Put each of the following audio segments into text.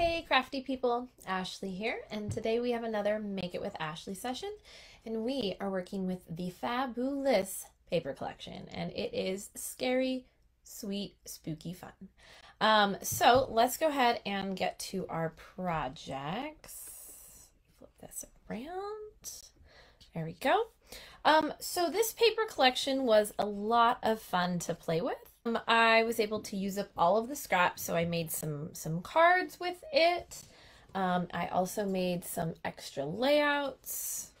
Hey crafty people, Ashley here, and today we have another Make It with Ashley session, and we are working with the faBOOlous paper collection, and it is scary, sweet, spooky fun. So let's go ahead and get to our projects. Flip this around. There we go. So this paper collection was a lot of fun to play with. I was able to use up all of the scraps, so I made some cards with it. I also made some extra layouts.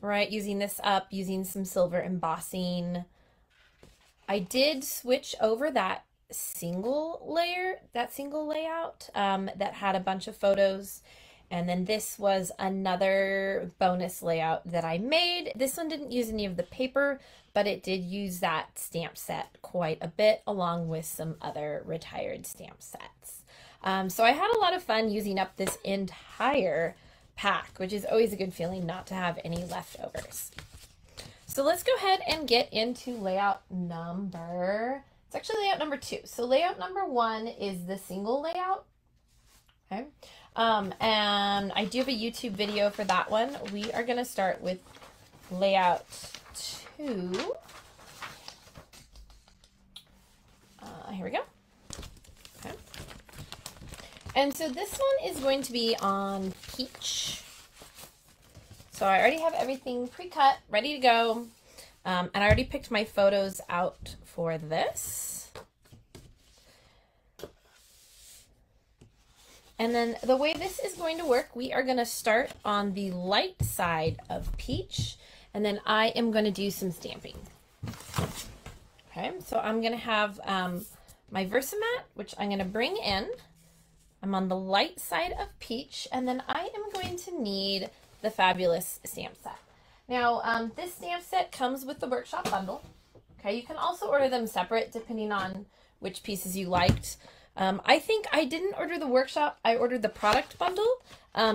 Right, using this up, using some silver embossing. I did switch over that single layer, that single layout that had a bunch of photos. And then this was another bonus layout that I made. This one didn't use any of the paper, but it did use that stamp set quite a bit, along with some other retired stamp sets. So I had a lot of fun using up this entire pack, which is always a good feeling not to have any leftovers. So let's go ahead and get into layout number. It's actually layout number two. So layout number one is the single layout. Okay. And I do have a YouTube video for that one. We are going to start with layout two. Here we go. Okay. And so this one is going to be on peach. So I already have everything pre-cut, ready to go. And I already picked my photos out for this. And then the way this is going to work, we are going to start on the light side of peach, and then I am going to do some stamping. Okay, so I'm going to have my Versamat, which I'm going to bring in. I'm on the light side of peach, and then I am going to need the faBOOlous stamp set. Now, this stamp set comes with the workshop bundle. Okay, you can also order them separate depending on which pieces you liked. I think I didn't order the workshop, I ordered the product bundle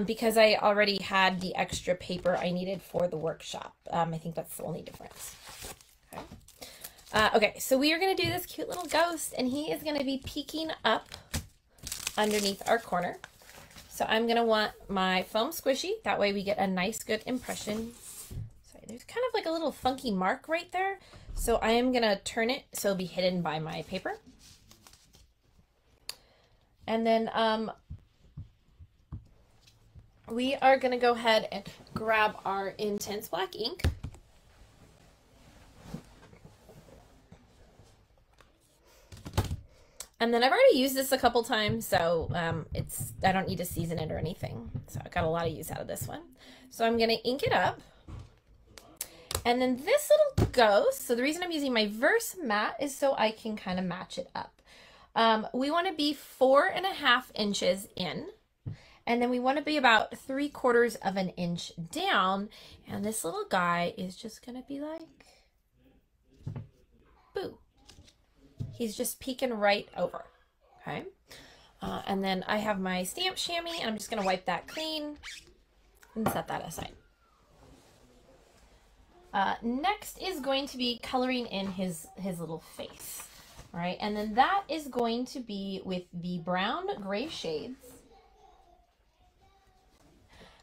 because I already had the extra paper I needed for the workshop. I think that's the only difference. Okay, okay, so we are going to do this cute little ghost, and he is going to be peeking up underneath our corner. So I'm going to want my foam squishy, that way we get a nice good impression. Sorry, there's kind of like a little funky mark right there. So I am going to turn it so it'll be hidden by my paper. And then we are going to go ahead and grab our intense black ink. And then I've already used this a couple times, so I don't need to season it or anything. So I got a lot of use out of this one. So I'm going to ink it up. And then this little ghost, so the reason I'm using my Versamat is so I can kind of match it up. We want to be 4.5 inches in, and then we want to be about 3/4 of an inch down, and this little guy is just going to be like, boo. He's just peeking right over, okay? And then I have my stamp chamois, and I'm just going to wipe that clean and set that aside. Next is going to be coloring in his little face. All right, and then that is going to be with the brown gray shades.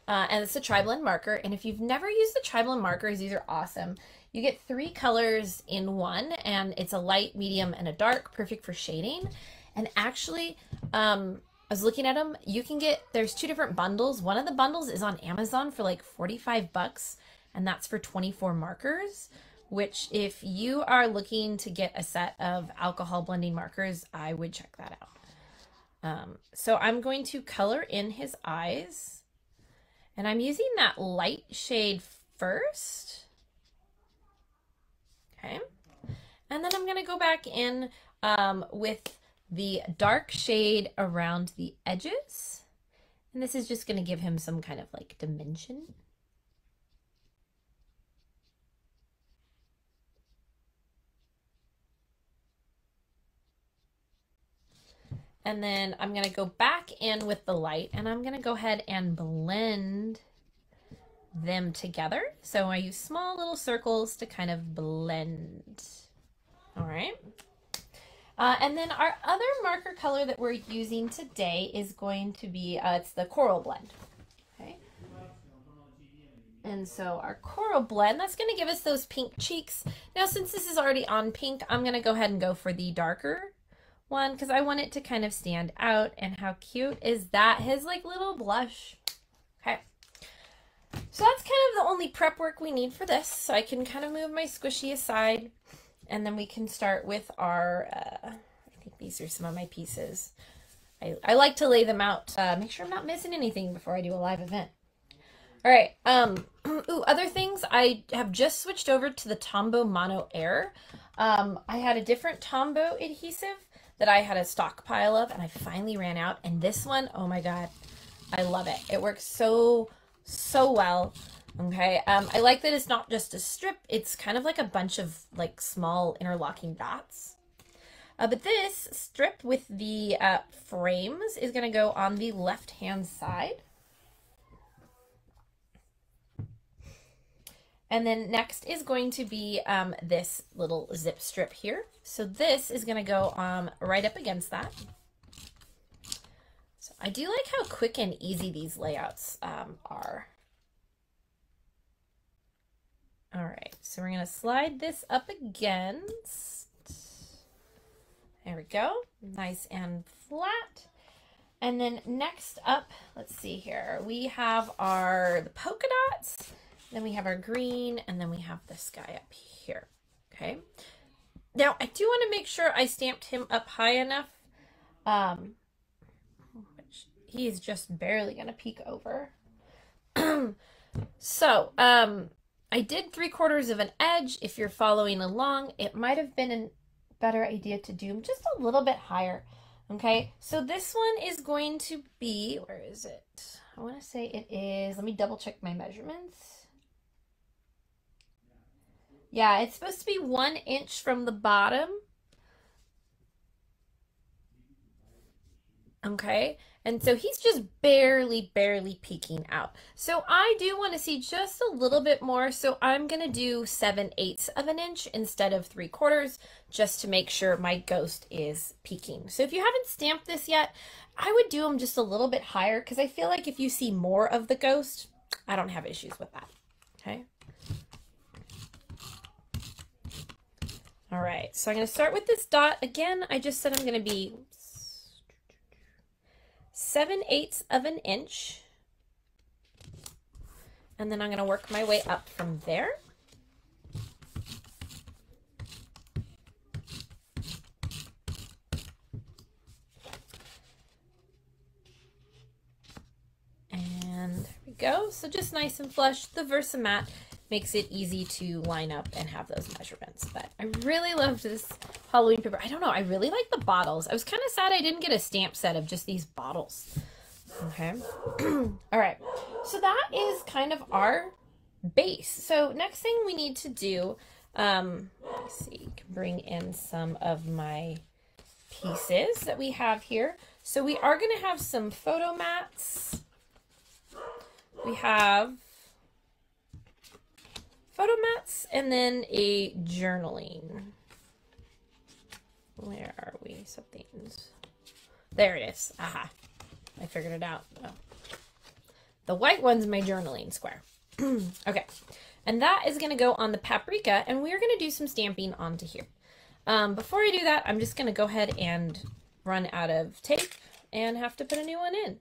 And it's a tri-blend marker. And if you've never used the tri-blend markers, these are awesome. You get 3 colors in one, and it's a light, medium, and a dark, perfect for shading. And actually, I was looking at them, you can get, there's 2 different bundles. One of the bundles is on Amazon for like 45 bucks, and that's for 24 markers. Which if you are looking to get a set of alcohol blending markers, I would check that out. So I'm going to color in his eyes, and I'm using that light shade first. Okay. And then I'm going to go back in with the dark shade around the edges. And this is just going to give him some kind of like dimension. And then I'm going to go back in with the light, and I'm going to go ahead and blend them together. So I use small little circles to kind of blend. All right. And then our other marker color that we're using today is going to be, it's the Coral Blend. Okay. And so our Coral Blend, that's going to give us those pink cheeks. Now, since this is already on pink, I'm going to go ahead and go for the darker one because I want it to kind of stand out. And how cute is that? His like little blush. Okay. So that's kind of the only prep work we need for this. So I can kind of move my squishy aside. And then we can start with our, I think these are some of my pieces. I like to lay them out, make sure I'm not missing anything before I do a live event. All right, ooh, other things, I have just switched over to the Tombow Mono Air. I had a different Tombow adhesive that I had a stockpile of and I finally ran out. And this one, oh my God, I love it. It works so, so well. Okay, I like that it's not just a strip, it's kind of like a bunch of like small interlocking dots. But this strip with the frames is gonna go on the left-hand side. And then next is going to be this little zip strip here. So this is gonna go right up against that. So I do like how quick and easy these layouts are. All right, so we're gonna slide this up against, there we go, nice and flat. And then next up, let's see here, we have our the polka dots, then we have our green, and then we have this guy up here, okay? Now, I do wanna make sure I stamped him up high enough, which he is just barely gonna peek over. So, I did 3/4 of an edge. If you're following along, it might have been a better idea to do just a little bit higher. Okay, so this one is going to be, where is it? I want to say it is, let me double check my measurements. Yeah, it's supposed to be 1 inch from the bottom. Okay. And so he's just barely peeking out. So I do want to see just a little bit more. So I'm going to do 7/8 of an inch instead of 3/4, just to make sure my ghost is peeking. So if you haven't stamped this yet, I would do them just a little bit higher because I feel like if you see more of the ghost, I don't have issues with that. Okay. All right. So I'm going to start with this dot. Again, I just said I'm going to be 7/8 of an inch. And then I'm going to work my way up from there. And there we go. So just nice and flush. The Versamat makes it easy to line up and have those measurements. But I really loved this Halloween paper. I don't know, I really like the bottles. I was kind of sad I didn't get a stamp set of just these bottles. Okay. All right, so that is kind of our base. So next thing we need to do, let's see, you can bring in some of my pieces that we have here. So we are gonna have some photo mats. We have photo mats and then a journaling. Where are we? Something's there. It is. Aha! I figured it out. Oh. The white one's my journaling square. Okay, and that is going to go on the paprika, and we're going to do some stamping onto here. Before I do that, I'm just going to go ahead and run out of tape and have to put a new one in.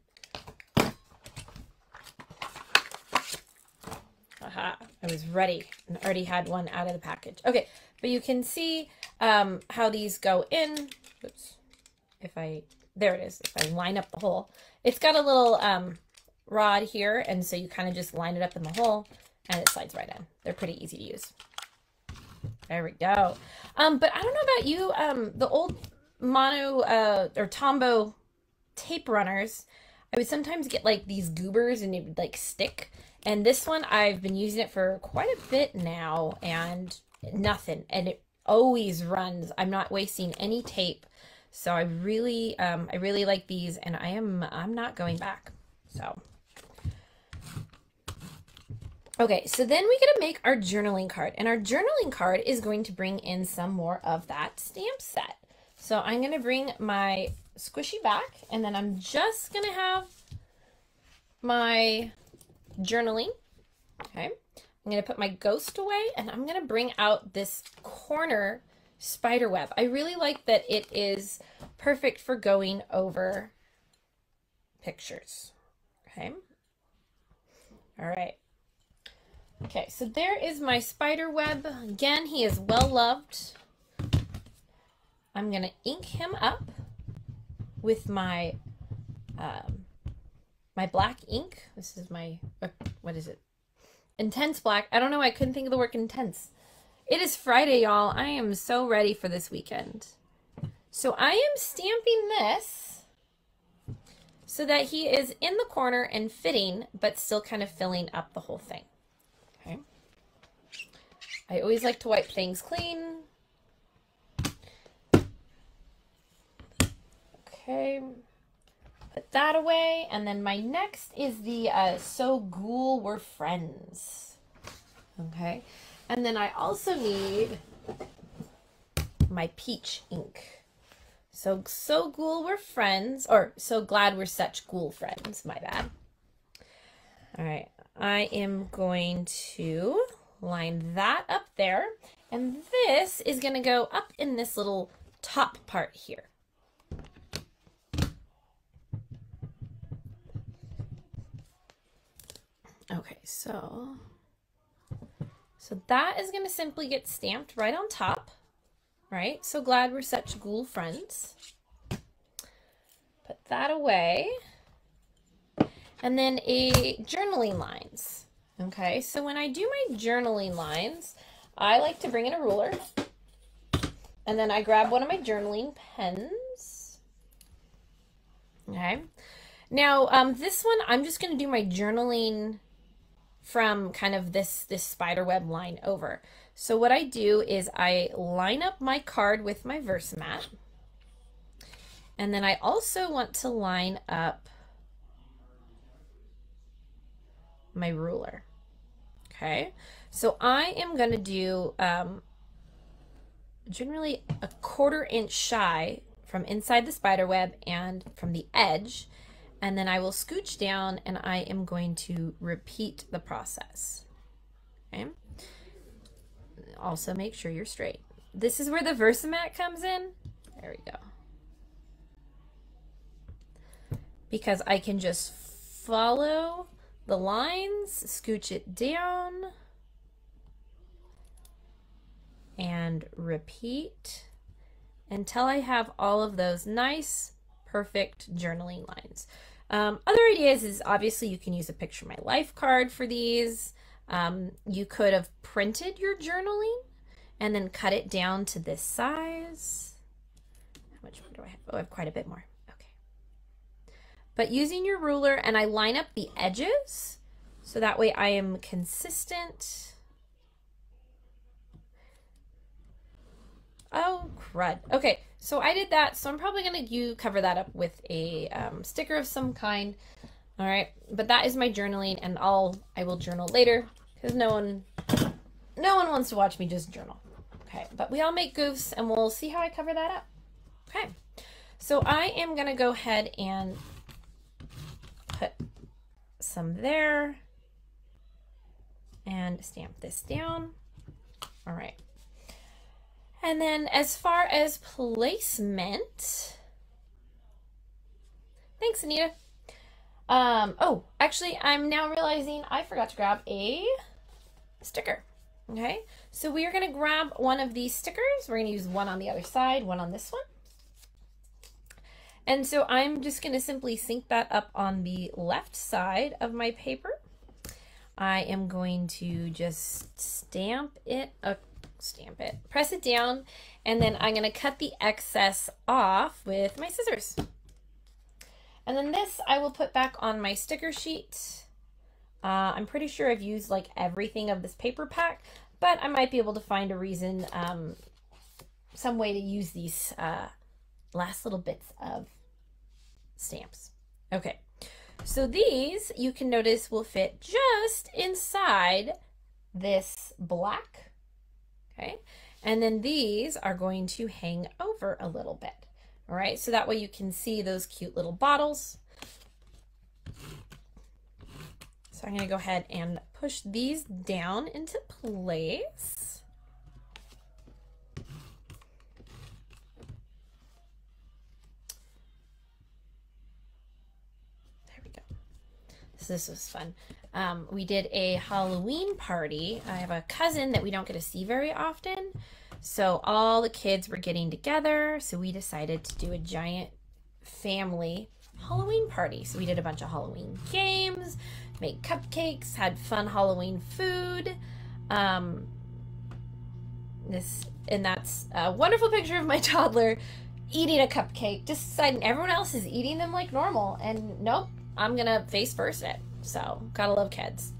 Aha! I was ready and already had one out of the package. Okay, but you can see how these go in. Oops. There it is. If I line up the hole, it's got a little rod here, and so you kind of just line it up in the hole and it slides right in. They're pretty easy to use. There we go. But I don't know about you, the old Mono or Tombow tape runners, I would sometimes get like these goobers and it would like stick, and this one I've been using it for quite a bit now and nothing, and it always runs. I'm not wasting any tape. So I really like these, and I'm not going back. So, okay. So then we're going to make our journaling card, and our journaling card is going to bring in some more of that stamp set. So I'm going to bring my squishy back, and then I'm just going to have my journaling. Okay. I'm going to put my ghost away, and I'm going to bring out this corner spider web. I really like that it is perfect for going over pictures. Okay. All right. Okay, so there is my spider web. Again, he is well loved. I'm going to ink him up with my my black ink. This is my, what is it? Intense black. I don't know. I couldn't think of the word intense. It is Friday, y'all. I am so ready for this weekend. So I am stamping this so that he is in the corner and fitting, but still kind of filling up the whole thing. Okay. I always like to wipe things clean. Okay. Put that away, and then my next is the So Ghoul We're Friends. Okay, and then I also need my peach ink. So Ghoul We're Friends, or So Glad We're Such Ghoul Friends, my bad. All right, I am going to line that up there, and this is going to go up in this little top part here. Okay, so that is going to simply get stamped right on top, right? So Glad We're Such Ghoul Friends. Put that away. And then a journaling lines. Okay, so when I do my journaling lines, I like to bring in a ruler. And then I grab one of my journaling pens. Okay. Now, this one, I'm just going to do my journaling from kind of this spiderweb line over. So what I do is I line up my card with my Versamat, and then I also want to line up my ruler. Okay, so I am going to do generally a 1/4 inch shy from inside the spiderweb and from the edge, and then I will scooch down, and I am going to repeat the process. Okay. Also make sure you're straight. This is where the Versamat comes in. There we go. Because I can just follow the lines, scooch it down, and repeat until I have all of those nice, perfect journaling lines. Other ideas is obviously you can use a Picture My Life card for these. You could have printed your journaling and then cut it down to this size. How much more do I have? Oh, I have quite a bit more. Okay. But using your ruler, and I line up the edges so that way I am consistent. Oh, crud. Okay, so I did that, so I'm probably going to cover that up with a sticker of some kind. All right, but that is my journaling, and I will journal later because no one wants to watch me just journal. Okay, but we all make goofs, and we'll see how I cover that up. Okay, so I am going to go ahead and put some there and stamp this down. All right. And then as far as placement, thanks, Anita. Oh, actually, I'm now realizing I forgot to grab a sticker. Okay, so we are going to grab one of these stickers. We're going to use one on the other side, one on this one. And so I'm just going to simply sync that up on the left side of my paper. I am going to just press it down, and then I'm going to cut the excess off with my scissors. And then this I will put back on my sticker sheet. I'm pretty sure I've used like everything of this paper pack, but I might be able to find a reason, some way to use these last little bits of stamps. Okay, so these, you can notice, will fit just inside this black. Okay, And then these are going to hang over a little bit. All right, so that way you can see those cute little bottles. So I'm gonna go ahead and push these down into place. There we go. So this was fun. We did a Halloween party. I have a cousin that we don't get to see very often. So all the kids were getting together. So we decided to do a giant family Halloween party. So we did a bunch of Halloween games, made cupcakes, had fun Halloween food. And that's a wonderful picture of my toddler eating a cupcake, just deciding everyone else is eating them like normal. And nope, I'm gonna face first it. So gotta love kids.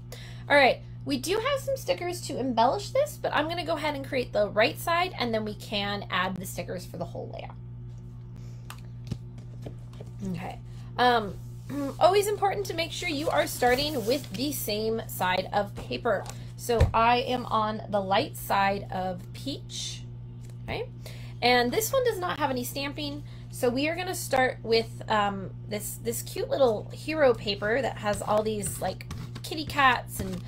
All right. We do have some stickers to embellish this, but I'm gonna go ahead and create the right side and then we can add the stickers for the whole layout. Okay, always important to make sure you are starting with the same side of paper. So I am on the light side of peach, okay? And this one does not have any stamping. So we are gonna start with this cute little hero paper that has all these like kitty cats and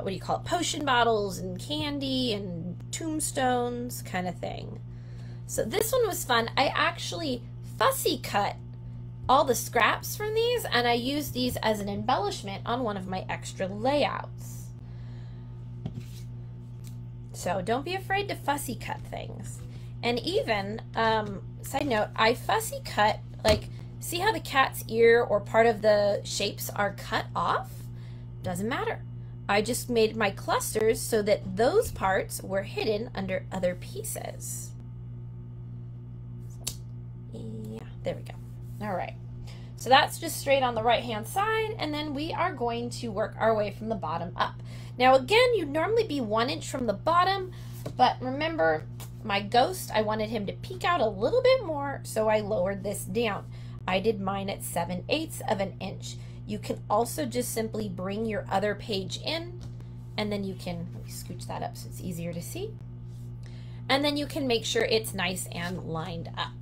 what do you call it? Potion bottles and candy and tombstones kind of thing. So this one was fun. I actually fussy cut all the scraps from these and I used these as an embellishment on one of my extra layouts. So don't be afraid to fussy cut things. And even, side note, I fussy cut, like, see how the cat's ear or part of the shapes are cut off? Doesn't matter. I just made my clusters so that those parts were hidden under other pieces. Yeah, there we go. All right. So that's just straight on the right-hand side, and then we are going to work our way from the bottom up. Now, again, you'd normally be 1 inch from the bottom, but remember my ghost, I wanted him to peek out a little bit more, so I lowered this down. I did mine at 7/8 of an inch. You can also just simply bring your other page in and then you can scooch that up so it's easier to see. And then you can make sure it's nice and lined up.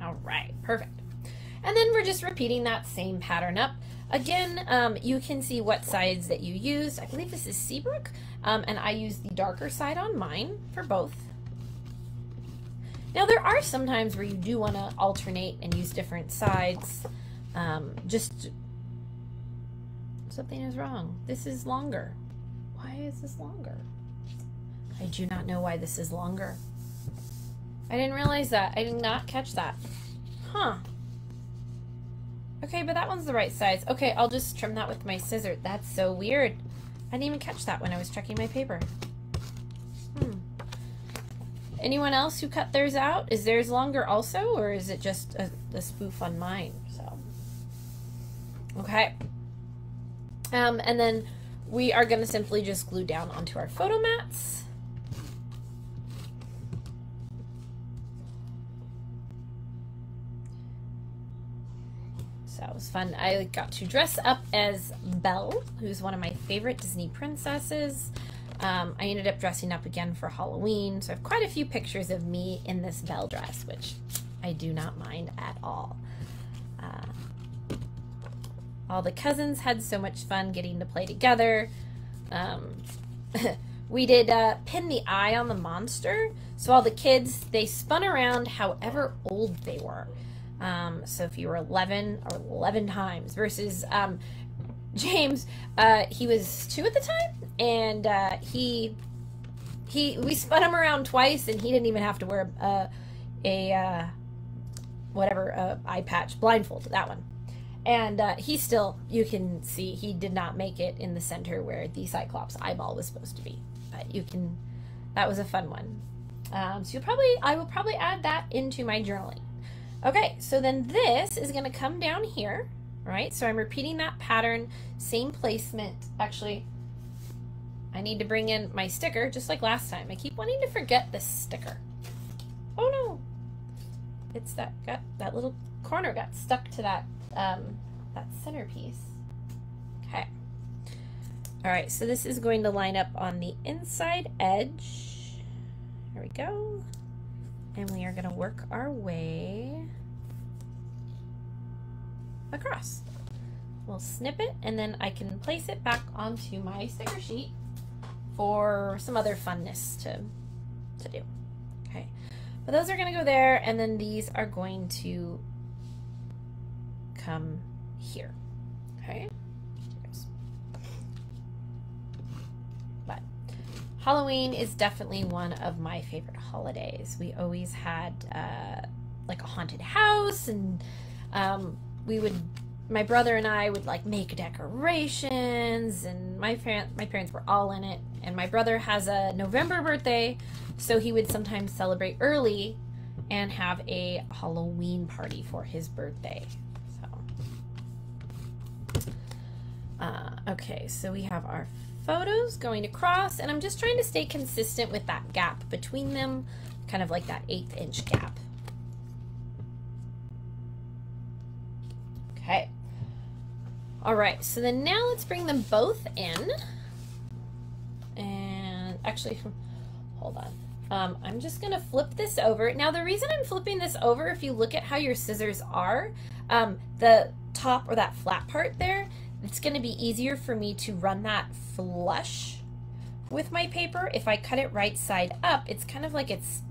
All right, perfect. And then we're just repeating that same pattern up. Again, you can see what sides that you used. I believe this is Seabrook, and I used the darker side on mine for both. Now there are some times where you do want to alternate and use different sides. Something is wrong. This is longer. Why is this longer? I do not know why this is longer. I didn't realize that. I did not catch that. Huh. Okay, but that one's the right size. Okay, I'll just trim that with my scissor. That's so weird. I didn't even catch that when I was checking my paper. Anyone else who cut theirs out? Is theirs longer also, or is it just a spoof on mine? So, okay. And then we are going to simply just glue down onto our photo mats. So it was fun. I got to dress up as Belle, who's one of my favorite Disney princesses. I ended up dressing up again for Halloween. So I have quite a few pictures of me in this Belle dress, which I do not mind at all. All the cousins had so much fun getting to play together. We did pin the eye on the monster. So all the kids, they spun around however old they were. So if you were 11 or 11 times versus, James, he was 2 at the time and, we spun him around twice and he didn't even have to wear eye patch, blindfold, that one. And, he still, you can see he did not make it in the center where the Cyclops eyeball was supposed to be, but you can, that was a fun one. So I will probably add that into my journaling. Okay, so then this is going to come down here, right? So I'm repeating that pattern, same placement. Actually, I need to bring in my sticker just like last time. I keep wanting to forget this sticker. Oh no. It's that little corner got stuck to that that centerpiece. Okay. All right, so this is going to line up on the inside edge. There we go. And we are going to work our way across. We'll snip it, and then I can place it back onto my sticker sheet for some other funness to do. Okay, but those are going to go there, and then these are going to come here. Okay. But Halloween is definitely one of my favorite holidays. We always had like a haunted house, and we would. My brother and I would like make decorations, and my parents were all in it. And my brother has a November birthday, so he would sometimes celebrate early and have a Halloween party for his birthday. So, okay, so we have our photos going across, and I'm just trying to stay consistent with that gap between them, kind of like that 1/8 inch gap. Okay. All right, so then now let's bring them both in. And actually, hold on. I'm just gonna flip this over. Now the reason I'm flipping this over, if you look at how your scissors are, the top or that flat part there, it's gonna be easier for me to run that flush with my paper. If I cut it right side up, it's kind of like it's,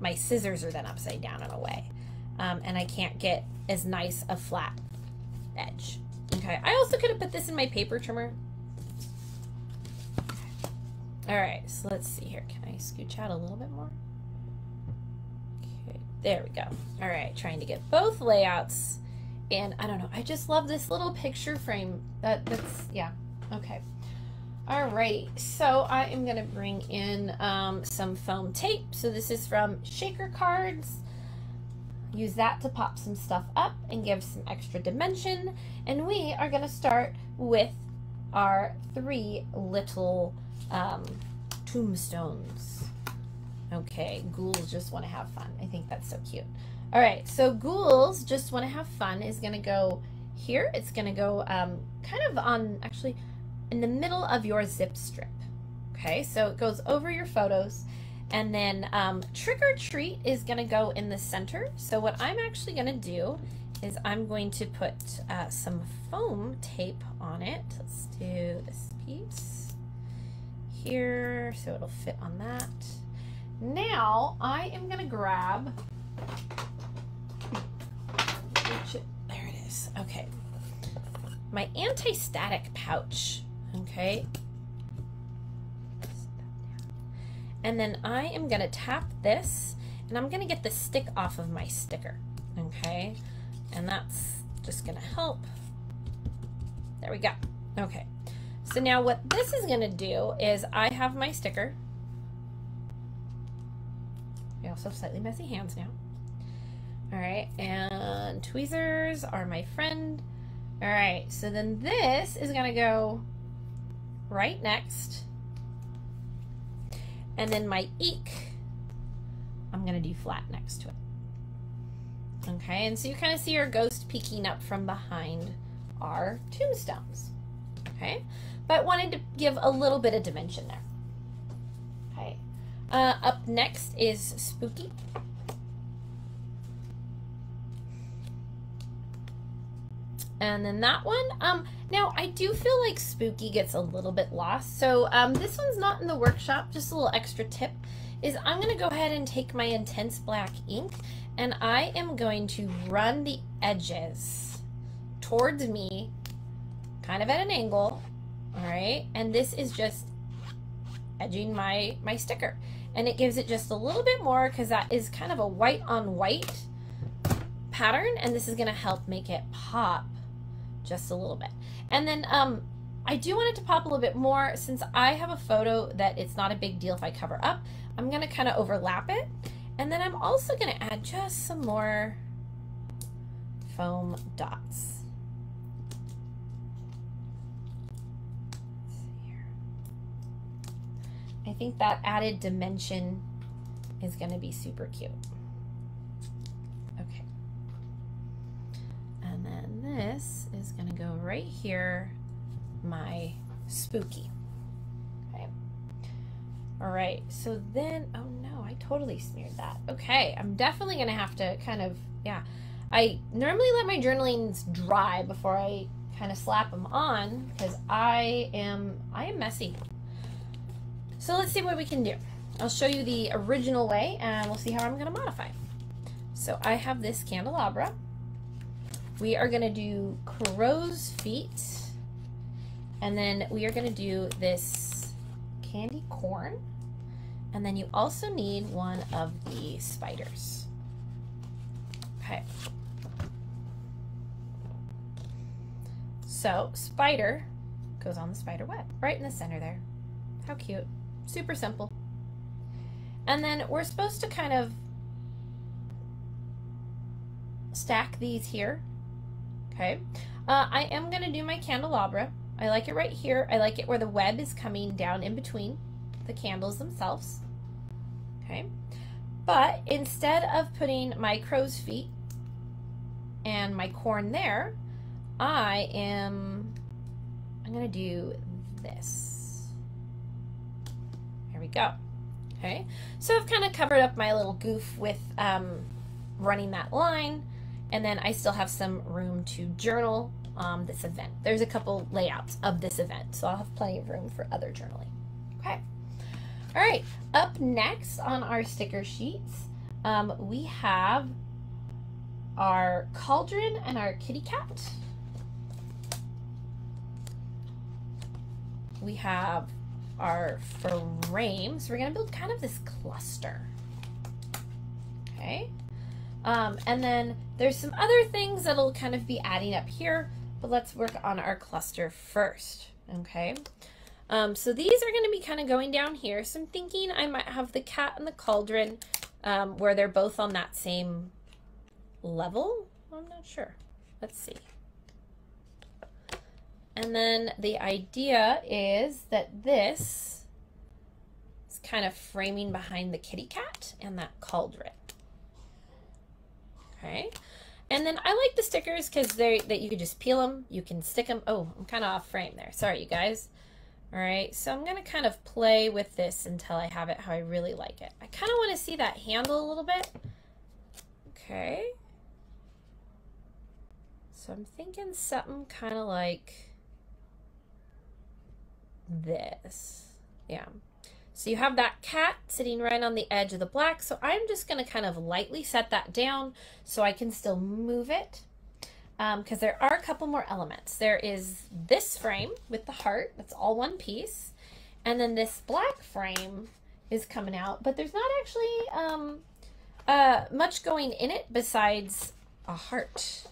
my scissors are then upside down in a way. And I can't get as nice a flat edge. Okay, I also could have put this in my paper trimmer. All right, so let's see here. Can I scooch out a little bit more? Okay, there we go. All right, trying to get both layouts. And I don't know, I just love this little picture frame. That's, yeah, okay. All righty, so I am gonna bring in some foam tape. So this is from Shaker Cards. Use that to pop some stuff up and give some extra dimension. And we are gonna start with our three little tombstones. Okay, ghouls just wanna have fun. I think that's so cute. All right, so ghouls just wanna have fun is gonna go here. It's gonna go kind of on, actually, in the middle of your zip strip. Okay, so it goes over your photos. And then trick or treat is gonna go in the center. So what I'm actually gonna do is I'm going to put some foam tape on it. Let's do this piece here, so it'll fit on that. Now I am gonna grab, there it is, okay. My anti-static pouch, okay. And then I am gonna tap this, and I'm gonna get the stick off of my sticker, okay? And that's just gonna help. There we go, okay. So now what this is gonna do is I have my sticker. I also have slightly messy hands now. All right, and tweezers are my friend. All right, so then this is gonna go right next. And then my eek, I'm gonna do flat next to it. Okay, and so you kind of see our ghost peeking up from behind our tombstones, okay? But wanted to give a little bit of dimension there. Okay, up next is spooky. And then that one, now I do feel like spooky gets a little bit lost. So this one's not in the workshop, just a little extra tip, is I'm gonna go ahead and take my intense black ink and I am going to run the edges towards me, kind of at an angle, all right? And this is just edging my sticker. And it gives it just a little bit more because that is kind of a white on white pattern, and this is gonna help make it pop just a little bit. And then I do want it to pop a little bit more. Since I have a photo that it's not a big deal if I cover up, I'm gonna kind of overlap it. And then I'm also gonna add just some more foam dots. I think that added dimension is gonna be super cute. Okay. right here my spooky. Okay. All right, so then, oh no, I totally smeared that. Okay, I'm definitely gonna have to kind of, yeah. I normally let my journalings dry before I kind of slap them on because I am messy. So let's see what we can do. I'll show you the original way and we'll see how I'm gonna modify. So I have this candelabra. We are gonna do crow's feet, and then we are gonna do this candy corn, and then you also need one of the spiders. Okay. So spider goes on the spider web, right in the center there. How cute, super simple. And then we're supposed to kind of stack these here. Okay, I am gonna do my candelabra. I like it right here. I like it where the web is coming down in between the candles themselves. Okay, but instead of putting my crow's feet and my corn there, I'm gonna do this. There we go. Okay, so I've kind of covered up my little goof with running that line. And then I still have some room to journal this event. There's a couple layouts of this event, so I'll have plenty of room for other journaling. Okay. All right, up next on our sticker sheets, we have our cauldron and our kitty cat. We have our frames. So we're gonna build kind of this cluster, okay? And then there's some other things that'll kind of be adding up here, but let's work on our cluster first, okay? So these are gonna be kind of going down here. So I'm thinking I might have the cat and the cauldron where they're both on that same level. I'm not sure, let's see. And then the idea is that this is kind of framing behind the kitty cat and that cauldron. Okay, and then I like the stickers because that you can just peel them, you can stick them. Oh, I'm kind of off frame there. Sorry, you guys. All right, so I'm gonna kind of play with this until I have it how I really like it. I kind of want to see that handle a little bit. Okay. So I'm thinking something kind of like this. Yeah. So you have that cat sitting right on the edge of the black. So I'm just gonna kind of lightly set that down so I can still move it. Because there are a couple more elements. There is this frame with the heart, that's all one piece. And then this black frame is coming out, but there's not actually much going in it besides a heart.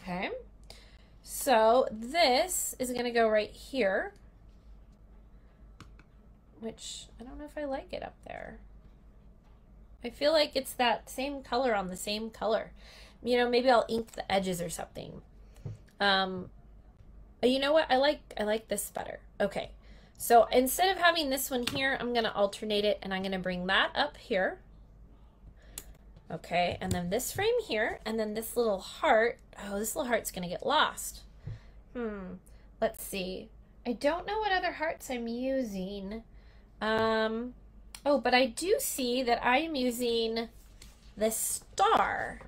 Okay, so this is gonna go right here, which I don't know if I like it up there. I feel like it's that same color on the same color. You know, maybe I'll ink the edges or something. You know what? I like this better. Okay, so instead of having this one here, I'm gonna alternate it and I'm gonna bring that up here. Okay, and then this frame here, and then this little heart. Oh, this little heart's gonna get lost. Let's see. I don't know what other hearts I'm using. Oh, but I do see that I am using the star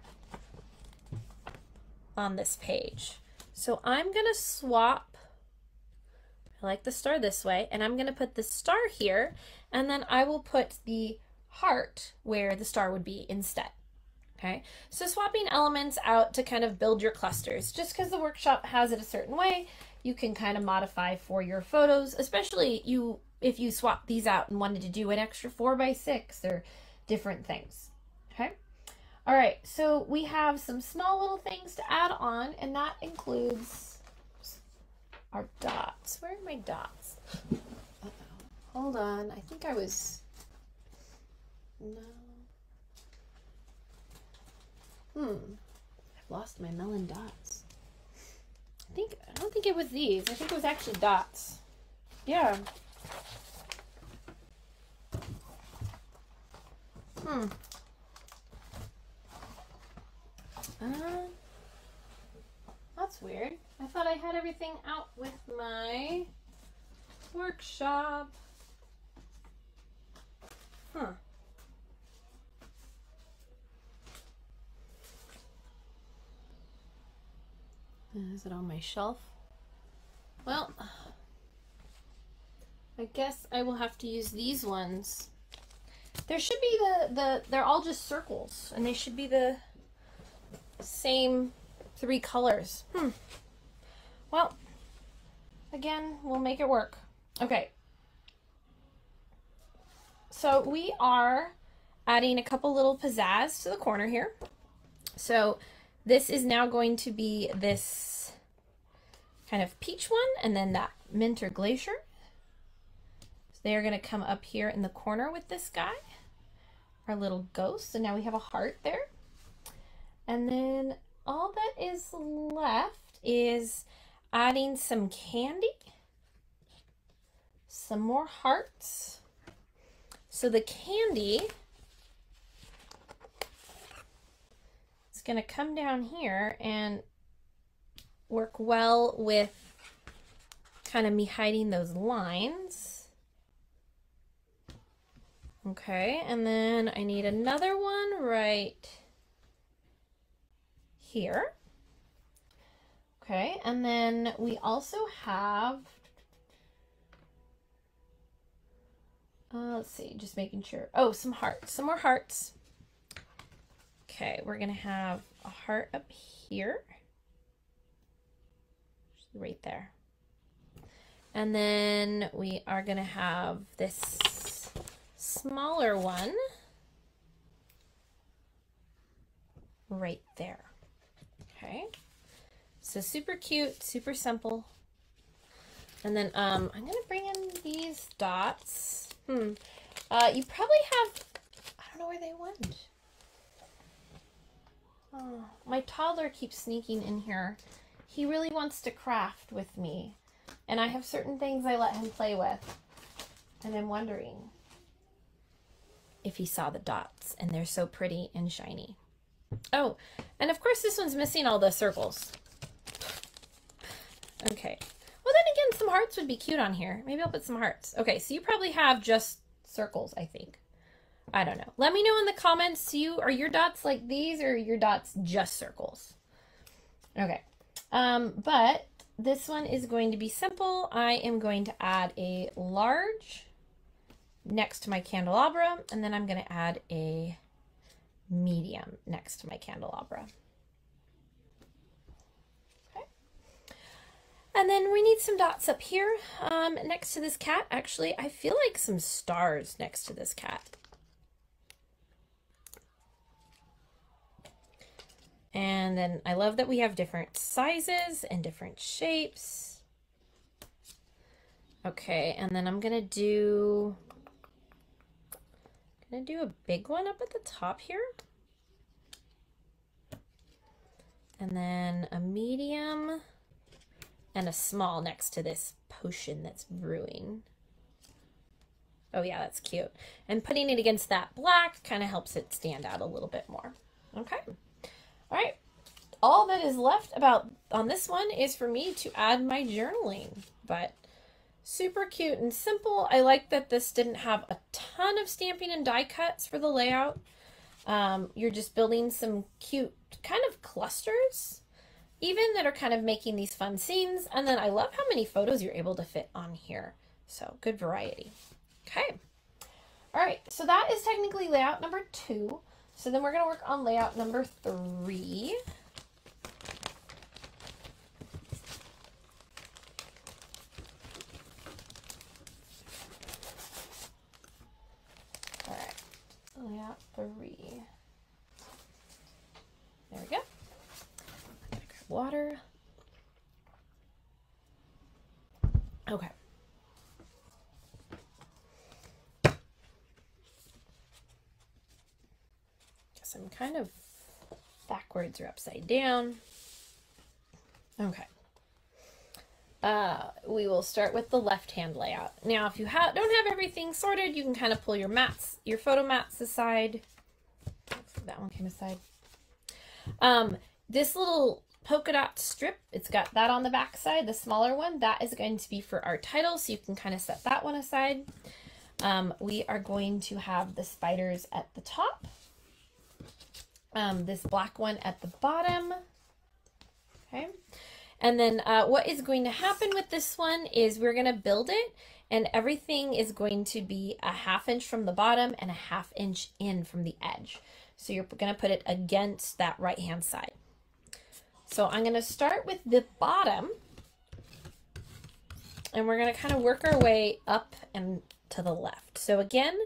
on this page. So I'm gonna swap, I like the star this way, and I'm gonna put the star here, and then I will put the heart where the star would be instead. Okay, so swapping elements out to kind of build your clusters. Just because the workshop has it a certain way, you can kind of modify for your photos, especially if you swap these out and wanted to do an extra 4x6 or different things. Okay, all right, so we have some small little things to add on, and that includes our dots. Where are my dots? Uh-oh. Hold on, I think I was, no. I've lost my melon dots. I don't think it was these. I think it was actually dots. Yeah. That's That's weird. I thought I had everything out with my workshop. Huh. Is it on my shelf? Well, I guess I will have to use these ones. There should be they're all just circles, and they should be the same three colors. Hmm. Well, again, we'll make it work. Okay. So we are adding a couple little pizzazz to the corner here. So this is now going to be this kind of peach one, and then that mint or glacier. So they are going to come up here in the corner with this guy, our little ghost. And now we have a heart there. And then all that is left is adding some candy, some more hearts. So the candy is going to come down here and work well with kind of me hiding those lines. Okay, and then I need another one right here. Okay, and then we also have, let's see, just making sure. Oh, some hearts, some more hearts. Okay, we're gonna have a heart up here, just right there. And then we are gonna have this smaller one right there. Okay, so super cute, super simple. And then I'm gonna bring in these dots. You probably have, I don't know where they went. Oh, my toddler keeps sneaking in here. He really wants to craft with me, and I have certain things I let him play with, and I'm wondering if he saw the dots, and they're so pretty and shiny. Oh, and of course this one's missing all the circles. Okay. Well, then again, some hearts would be cute on here. Maybe I'll put some hearts. Okay, so you probably have just circles, I think. I don't know. Let me know in the comments, are your dots like these, or are your dots just circles? Okay. But this one is going to be simple. I am going to add a large next to my candelabra, and then I'm going to add a medium next to my candelabra. Okay. And then we need some dots up here next to this cat. Actually, I feel like some stars next to this cat. And then I love that we have different sizes and different shapes. Okay, and then I'm gonna do a big one up at the top here, and then a medium and a small next to this potion that's brewing. Oh yeah, that's cute. And putting it against that black kind of helps it stand out a little bit more. Okay. All right. All that is left on this one is for me to add my journaling, but super cute and simple. I like that this didn't have a ton of stamping and die cuts for the layout. You're just building some cute kind of clusters, even that are kind of making these fun scenes. And then I love how many photos you're able to fit on here. So good variety. Okay. All right. So that is technically layout number 2. So then we're going to work on layout number 3. Layout 3. There we go. I'm gonna grab water. Okay. Guess I'm kind of backwards or upside down. Okay. We will start with the left-hand layout. Now, if you don't have everything sorted, you can kind of pull your mats, your photo mats aside. That one came aside. This little polka dot strip. It's got that on the back side, the smaller one. That is going to be for our title, so you can kind of set that one aside. We are going to have the spiders at the top, this black one at the bottom. Okay. And then what is going to happen with this one is we're going to build it, and everything is going to be 1/2 inch from the bottom and 1/2 inch in from the edge. So you're going to put it against that right hand side. So I'm going to start with the bottom, and we're going to kind of work our way up and to the left. So again,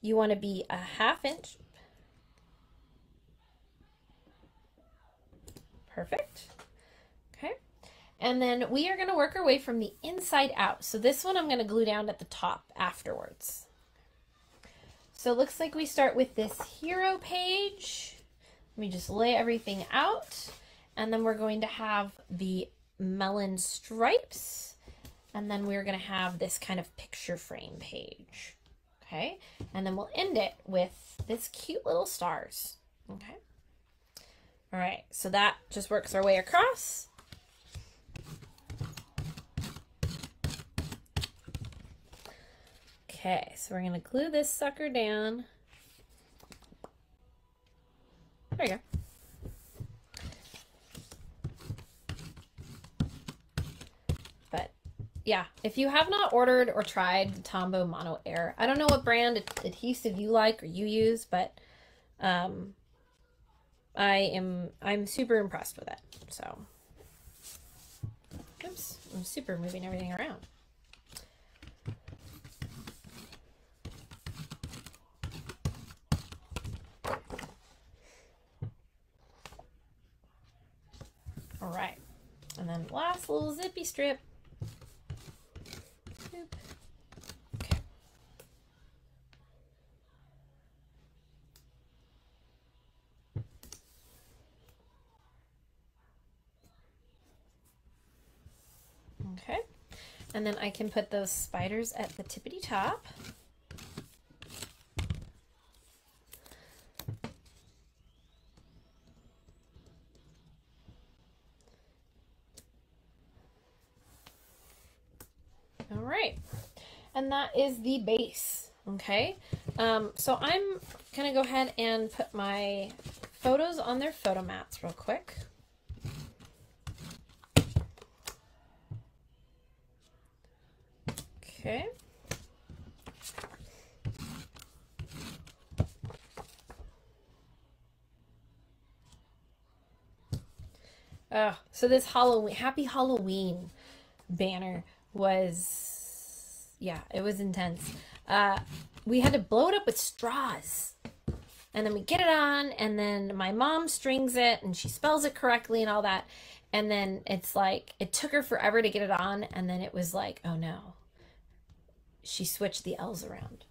you want to be 1/2 inch. Perfect. Okay. And then we are going to work our way from the inside out. So this one I'm going to glue down at the top afterwards. So it looks like we start with this hero page. Let me just lay everything out. And then we're going to have the melon stripes. And then we're going to have this kind of picture frame page. Okay. And then we'll end it with this cute little stars. Okay. All right. So that just works our way across. Okay, so we're gonna glue this sucker down. There you go. But yeah, if you have not ordered or tried the Tombow Mono Air, I don't know what brand adhesive you like or you use, but I'm super impressed with it. So, oops, I'm super moving everything around. All right, and then last little zippy strip. Boop. Okay. Okay, and then I can put those spiders at the tippity top. And that is the base, okay? So I'm gonna go ahead and put my photos on their photo mats real quick. Okay. Oh, so this Halloween, Happy Halloween banner was, yeah, it was intense. We had to blow it up with straws, and then we get it on, and then my mom strings it, and she spells it correctly and all that. And then it's like, it took her forever to get it on. And then it was like, oh no, she switched the L's around.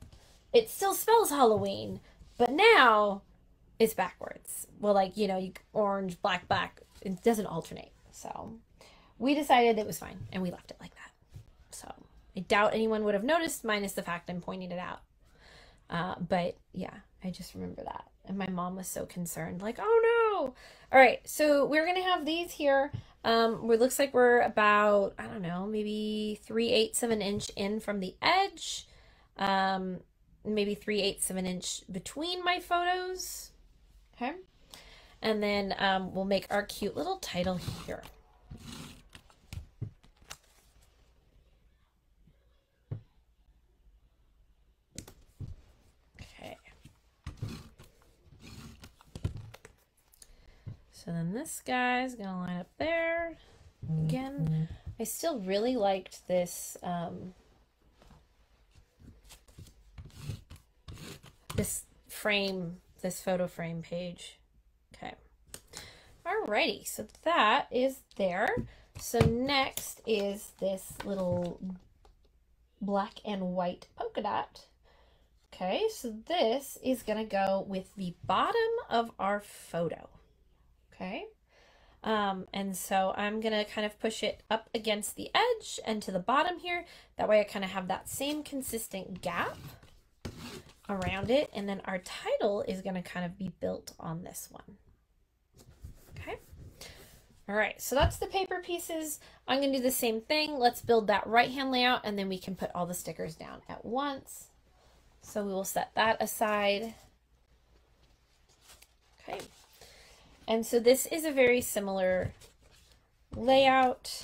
It still spells Halloween, but now it's backwards. Well, like, you know, you orange, black, black, it doesn't alternate. So we decided it was fine, and we left it like that. So I doubt anyone would have noticed, minus the fact I'm pointing it out. But yeah, I just remember that. And my mom was so concerned, like, oh no. All right, so we're gonna have these here. It looks like we're about, I don't know, maybe 3/8 of an inch in from the edge. Maybe 3/8 of an inch between my photos. Okay. And then we'll make our cute little title here. So then this guy's gonna line up there again. I still really liked this this photo frame page. Okay. Alrighty, so that is there. So next is this little black and white polka dot. Okay, so this is gonna go with the bottom of our photo. Okay, and so I'm going to kind of push it up against the edge and to the bottom here. That way I kind of have that same consistent gap around it. And then our title is going to kind of be built on this one. Okay, All right, so that's the paper pieces. I'm gonna do the same thing. Let's build that right-hand layout, and then we can put all the stickers down at once. So we will set that aside. Okay, and so this is a very similar layout.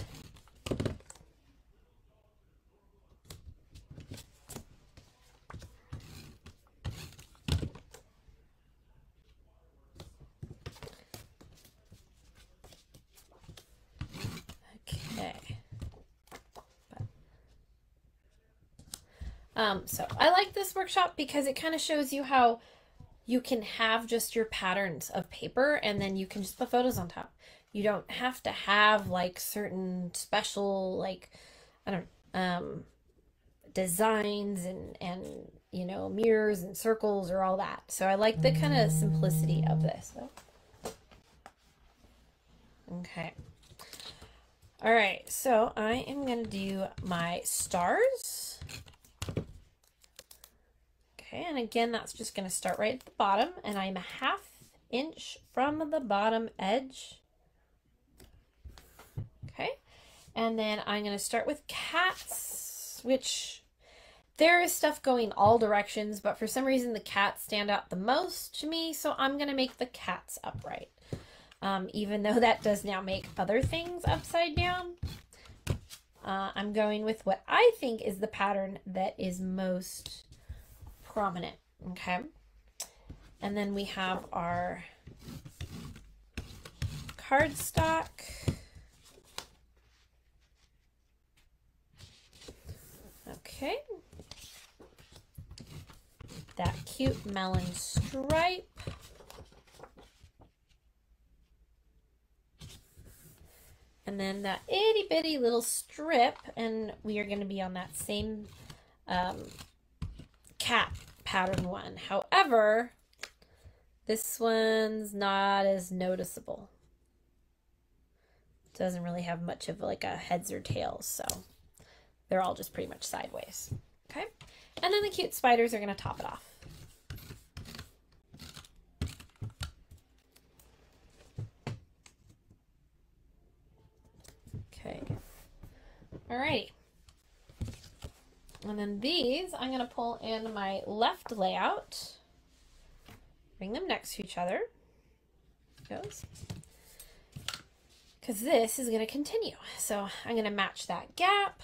So I like this workshop because it kind of shows you how you can have just your patterns of paper and then you can just put photos on top. You don't have to have like certain special, like, I don't designs and you know, mirrors and circles or all that. So I like the kind of simplicity of this. Okay. All right, so I am gonna do my stars. Okay, and again, that's just going to start right at the bottom, and I'm 1/2 inch from the bottom edge. Okay, and then I'm going to start with cats, which there is stuff going all directions, but for some reason the cats stand out the most to me, so I'm going to make the cats upright, even though that does now make other things upside down. I'm going with what I think is the pattern that is most prominent. Okay, and then we have our cardstock. Okay, that cute melon stripe. And then that itty bitty little strip, and we are going to be on that same cat pattern one. However, this one's not as noticeable. Doesn't really have much of like a heads or tails, so they're all just pretty much sideways. Okay, and then the cute spiders are going to top it off. Okay, alrighty. And then these, I'm going to pull in my left layout, bring them next to each other, because this is going to continue. So I'm going to match that gap.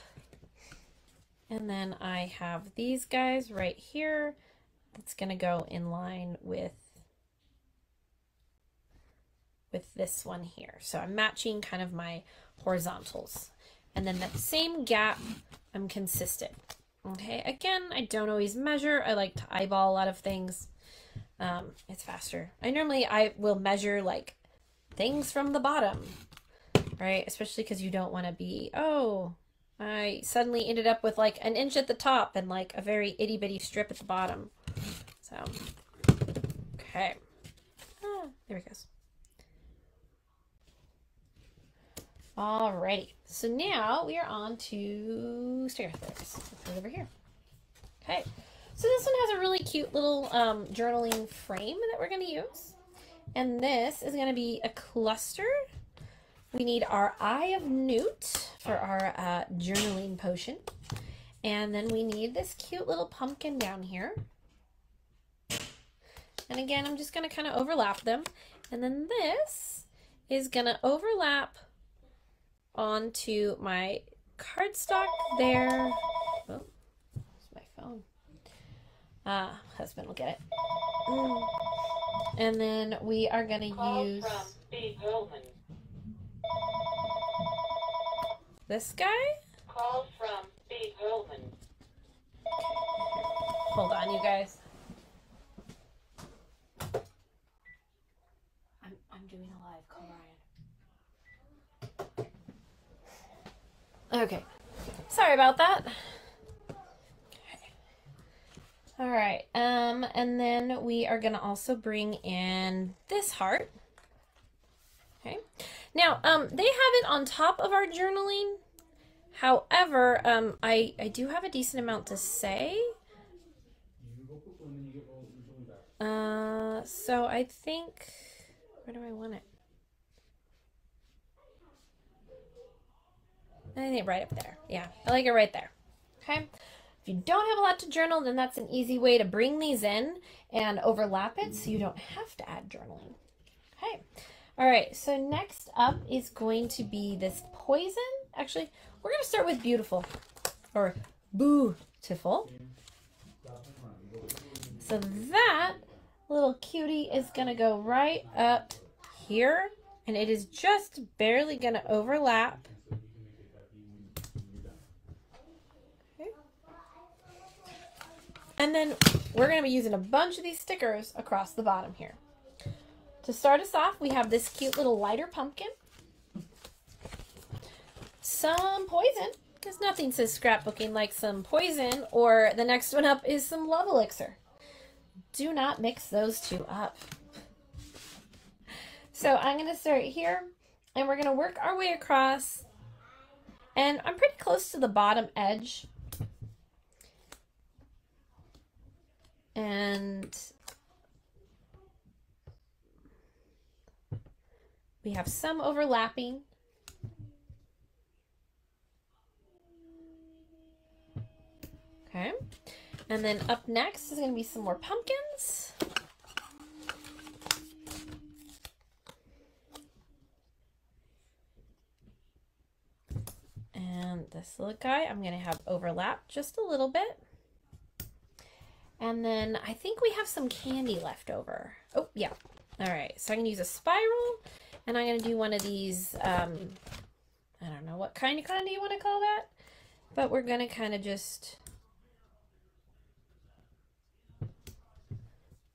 And then I have these guys right here. That's going to go in line with this one here. So I'm matching kind of my horizontals. And then that same gap, I'm consistent. Okay, again, I don't always measure. I like to eyeball a lot of things. It's faster. I normally will measure like things from the bottom, right? Especially because you don't want to be, oh, I suddenly ended up with like an inch at the top and like a very itty bitty strip at the bottom. So, okay. Ah, there it goes. Alrighty, so now we are on to sticker threads. Let's go over here. Okay, so this one has a really cute little journaling frame that we're going to use. And this is going to be a cluster. We need our Eye of Newt for our journaling potion. And then we need this cute little pumpkin down here. And again, I'm just going to kind of overlap them. And then this is going to overlap onto my cardstock there. Oh, it's my phone. Husband will get it. And then we are gonna use this guy. Call from B. Holman. Hold on, you guys. I'm doing a live call, Ryan. Okay, sorry about that. Okay. All right, and then we are gonna also bring in this heart. Okay, now they have it on top of our journaling. However, I do have a decent amount to say. So I think, where do I want it? I think right up there. Yeah, I like it right there. Okay. If you don't have a lot to journal, then that's an easy way to bring these in and overlap it so you don't have to add journaling. Okay. All right. So next up is going to be this poison. Actually, we're going to start with beautiful or bootiful. So that little cutie is going to go right up here, and it is just barely going to overlap. And then we're going to be using a bunch of these stickers across the bottom here. To start us off, we have this cute little lighter pumpkin. Some poison, because nothing says scrapbooking like some poison, or the next one up is some love elixir. Do not mix those two up. So I'm going to start here, and we're going to work our way across. And I'm pretty close to the bottom edge. And we have some overlapping. Okay. And then up next is going to be some more pumpkins. And this little guy, I'm going to have overlap just a little bit. And then I think we have some candy left over. Oh, yeah. All right. So I'm going to use a spiral, and I'm going to do one of these, I don't know what kind of candy you want to call that, but we're going to kind of just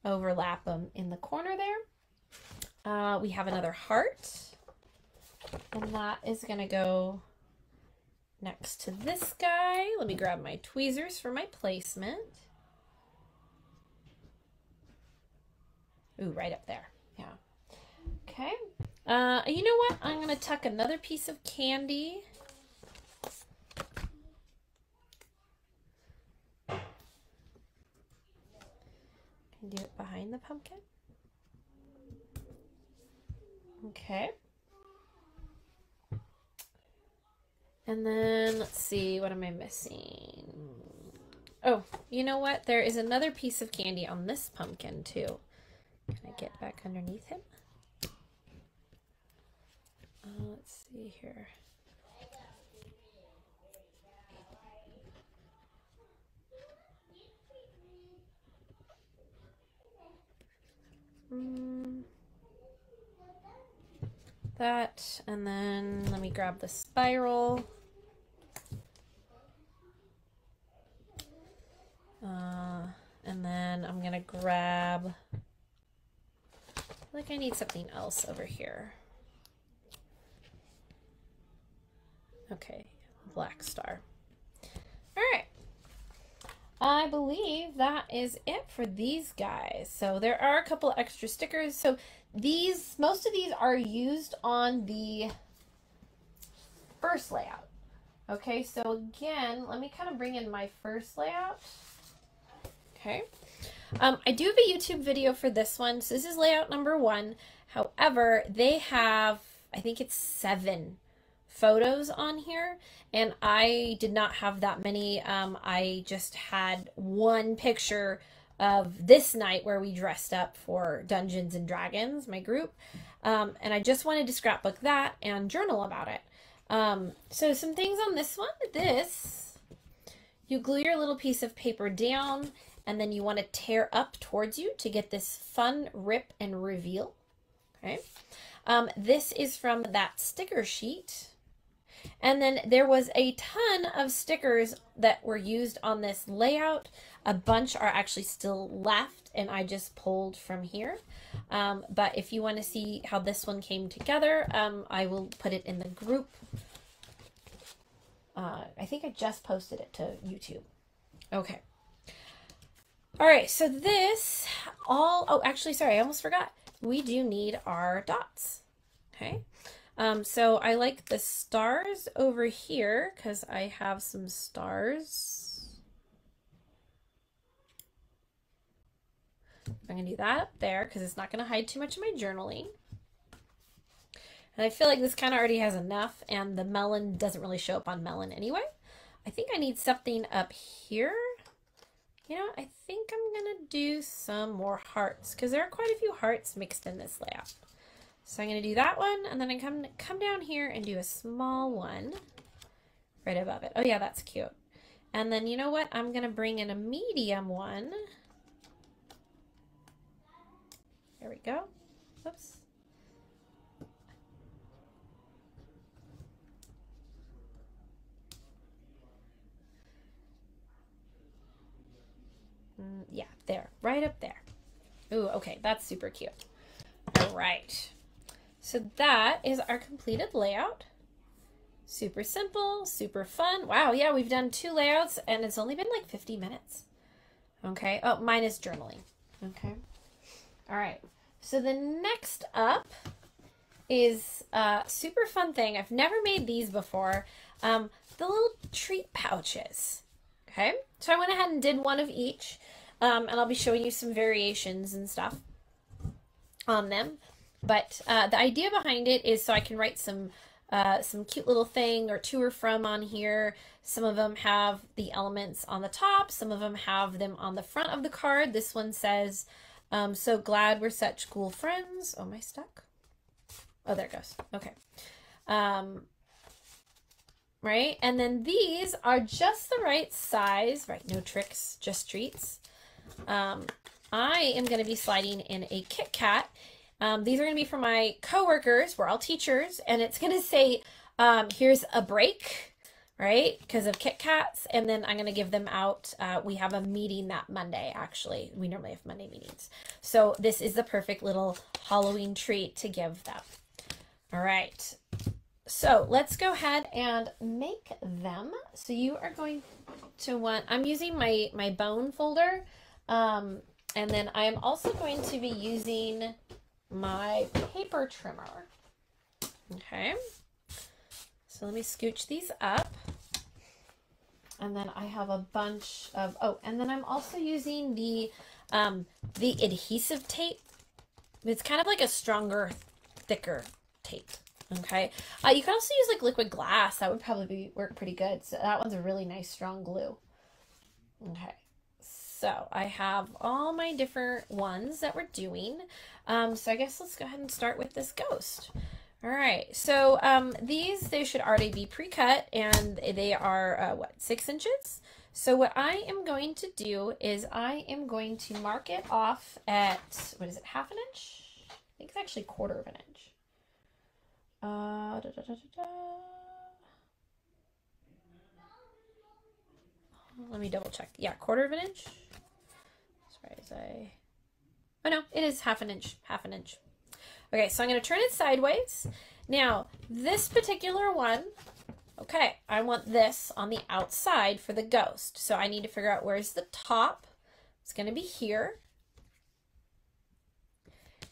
overlap them in the corner there. We have another heart, and that is going to go next to this guy. Let me grab my tweezers for my placement. Ooh, right up there. Yeah. Okay. You know what? I'm going to tuck another piece of candy. Can do it behind the pumpkin. Okay. And then let's see. What am I missing? Oh, you know what? There is another piece of candy on this pumpkin too. Can I get back underneath him? Let's see here. That, and then let me grab the spiral. And then I'm going to grab... like I need something else over here. Okay, black star. All right. I believe that is it for these guys. So there are a couple extra stickers. So these, most of these are used on the first layout. Okay, so again, let me kind of bring in my first layout. Okay. I do have a YouTube video for this one. So this is layout number 1. However, they have, I think it's 7 photos on here, and I did not have that many. I just had one picture of this night where we dressed up for Dungeons and Dragons, my group. And I just wanted to scrapbook that and journal about it. So some things on this one, you glue your little piece of paper down, and then you want to tear up towards you to get this fun rip and reveal. Okay. This is from that sticker sheet. And then there was a ton of stickers that were used on this layout. A bunch are actually still left, and I just pulled from here. But if you want to see how this one came together, I will put it in the group. I think I just posted it to YouTube. Okay. All right, so this all, oh, actually, sorry, I almost forgot. We do need our dots, okay? So I like the stars over here because I have some stars. I'm going to do that up there because it's not going to hide too much of my journaling. And I feel like this kind of already has enough, and the melon doesn't really show up on melon anyway. I think I need something up here. You know, I think I'm going to do some more hearts, because there are quite a few hearts mixed in this layout. So I'm going to do that one, and then I come down here and do a small one right above it. Oh yeah, that's cute. And then you know what? I'm going to bring in a medium one. There we go. Oops. Yeah, there, right up there. Ooh, okay, that's super cute. All right, so that is our completed layout. Super simple, super fun. Wow, yeah, we've done 2 layouts and it's only been like 50 minutes. Okay, oh, mine is journaling. Okay, all right, so the next up is a super fun thing. I've never made these before. The little treat pouches. Okay, so I went ahead and did one of each, and I'll be showing you some variations and stuff on them. But the idea behind it is so I can write some cute little thing or to or from on here. Some of them have the elements on the top. Some of them have them on the front of the card. This one says, so glad we're such cool friends. Oh, am I stuck? Oh, there it goes. Okay. Right? And then these are just the right size, right? No tricks, just treats. I am going to be sliding in a Kit Kat. These are going to be for my coworkers. We're all teachers, and it's going to say, here's a break, right? Because of Kit Kats. And then I'm going to give them out. We have a meeting that Monday, actually. We normally have Monday meetings. So this is the perfect little Halloween treat to give them. All right. So let's go ahead and make them. So you are going to want, I'm using my bone folder, and then I'm also going to be using my paper trimmer. Okay, so let me scooch these up. And then I have a bunch of, oh, and then I'm also using the adhesive tape. It's kind of like a stronger, thicker tape. Okay, you can also use like liquid glass. That would probably work pretty good. So that one's a really nice strong glue. Okay, so I have all my different ones that we're doing. So I guess let's go ahead and start with this ghost. All right, so these, they should already be pre-cut, and they are, what, 6 inches? So what I am going to do is I am going to mark it off at, what is it, half an inch? I think it's actually 1/4 of an inch. Let me double check. Yeah, 1/4 of an inch. Sorry, oh no, it is half an inch. Okay, so I'm going to turn it sideways. Now, this particular one, okay, I want this on the outside for the ghost. So I need to figure out where's the top. It's going to be here.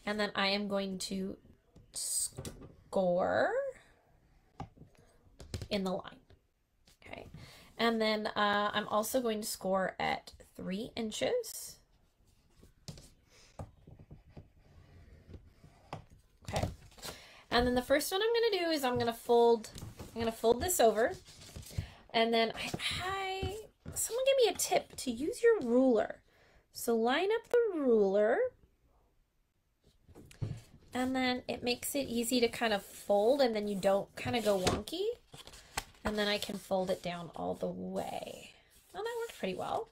And then I am going to score in the line. Okay, and then I'm also going to score at 3 inches. Okay, and then the first one I'm going to do is I'm going to fold this over, and then someone gave me a tip to use your ruler. So line up the ruler. And then it makes it easy to kind of fold, and then you don't kind of go wonky. And then I can fold it down all the way. Well, that worked pretty well.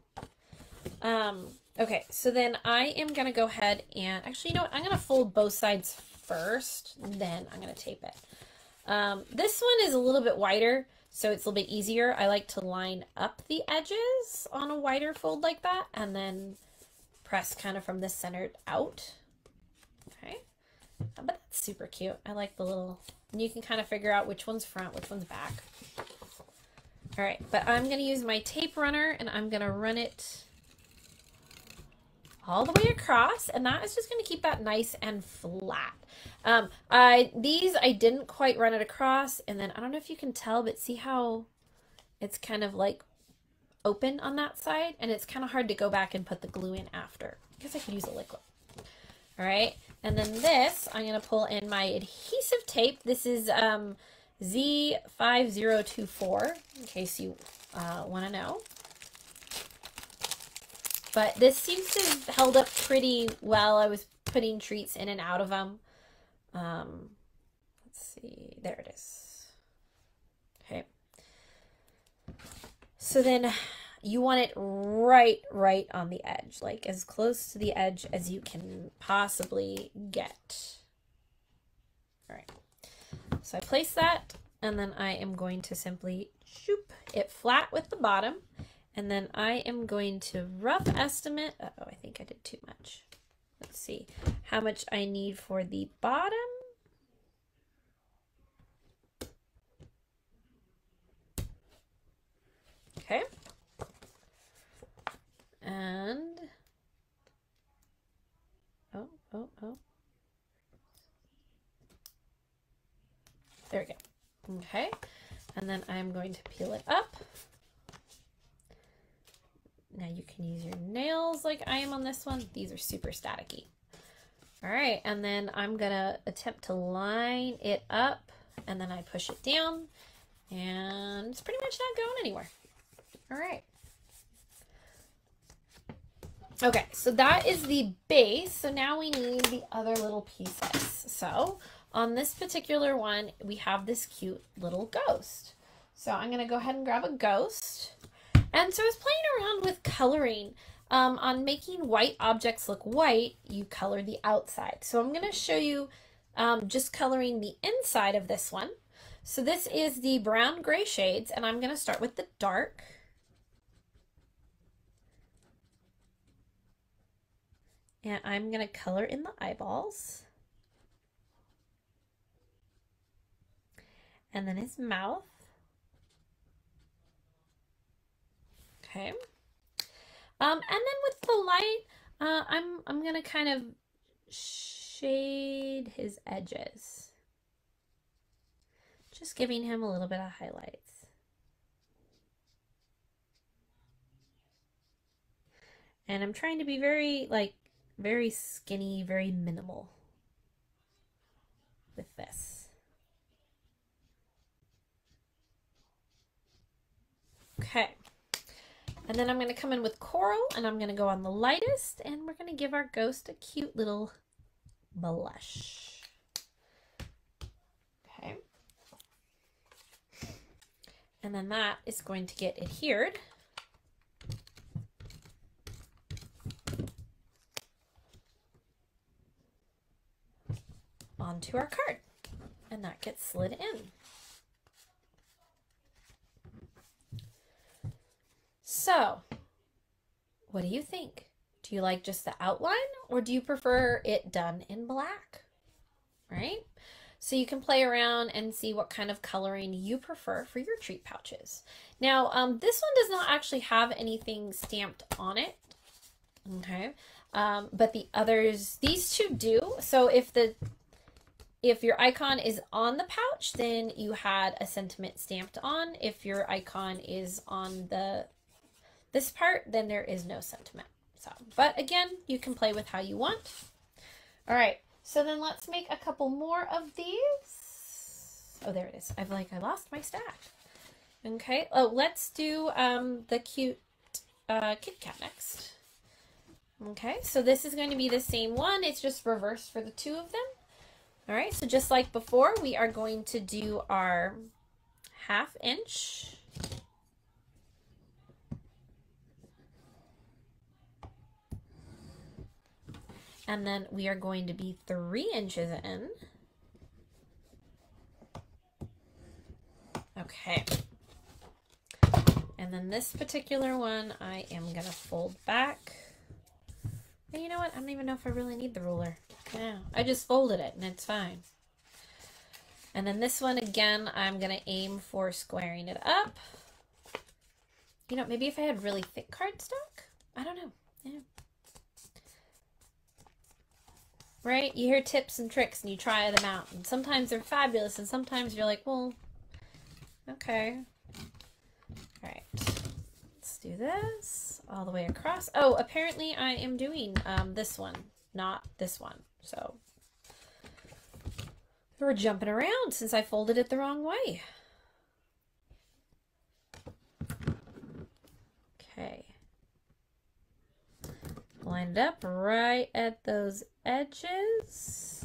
Okay, so then I am going to go ahead and, actually, you know what? I'm going to fold both sides first, then I'm going to tape it. This one is a little bit wider, so it's a little bit easier. I like to line up the edges on a wider fold like that, and then press kind of from the center out. But that's super cute. I like the little, and you can kind of figure out which one's front, which one's back. All right, but I'm going to use my tape runner, and I'm going to run it all the way across, and that is just going to keep that nice and flat. These I didn't quite run it across, and then I don't know if you can tell, but see how it's kind of like open on that side, and it's kind of hard to go back and put the glue in after. I guess I could use a liquid. All right, and then this, I'm gonna pull in my adhesive tape. This is Z5024, in case you wanna know. But this seems to have held up pretty well. I was putting treats in and out of them. Let's see, there it is. Okay. So then you want it right on the edge, like as close to the edge as you can possibly get. All right. So I place that, and then I am going to simply shoop it flat with the bottom. And then I am going to rough estimate. Uh-oh, I think I did too much. Let's see how much I need for the bottom. Okay. And, oh. There we go. Okay. And then I'm going to peel it up. Now you can use your nails like I am on this one. These are super staticky. All right, and then I'm gonna attempt to line it up, and then I push it down, and it's pretty much not going anywhere. All right. Okay, so that is the base. So now we need the other little pieces. So on this particular one, we have this cute little ghost. So I'm gonna go ahead and grab a ghost. And so I was playing around with coloring on making white objects look white. You color the outside. So I'm going to show you just coloring the inside of this one. So this is the brown gray shades, and I'm going to start with the dark. And I'm going to color in the eyeballs. And then his mouth. Okay, and then with the light, I'm gonna kind of shade his edges, just giving him a little bit of highlights. And I'm trying to be very skinny, very minimal with this. Okay. And then I'm going to come in with coral, and I'm going to go on the lightest, and we're going to give our ghost a cute little blush. Okay. And then that is going to get adhered. Onto our card. And that gets slid in. So, what do you think? Do you like just the outline, or do you prefer it done in black? Right? So you can play around and see what kind of coloring you prefer for your treat pouches. Now, this one does not actually have anything stamped on it, okay? But the others, these two do. So if your icon is on the pouch, then you had a sentiment stamped on. If your icon is on this part, then there is no sentiment. So, but again, you can play with how you want. All right, so then let's make a couple more of these. Oh, there it is. I lost my stack. Okay, oh, let's do the cute Kit Kat next. Okay, so this is going to be the same one. It's just reversed for the two of them. All right, so just like before, we are going to do our 1/2 inch. And then we are going to be 3 inches in. Okay. And then this particular one, I am going to fold back. And you know what? I don't even know if I really need the ruler. Yeah, I just folded it and it's fine. And then this one, again, I'm going to aim for squaring it up. You know, maybe if I had really thick cardstock? I don't know. Yeah. Right? You hear tips and tricks and you try them out, and sometimes they're fabulous and sometimes you're like, well, okay. All right, let's do this all the way across. Oh, apparently I am doing this one, not this one. So they were jumping around since I folded it the wrong way. Okay. Lined up right at those edges.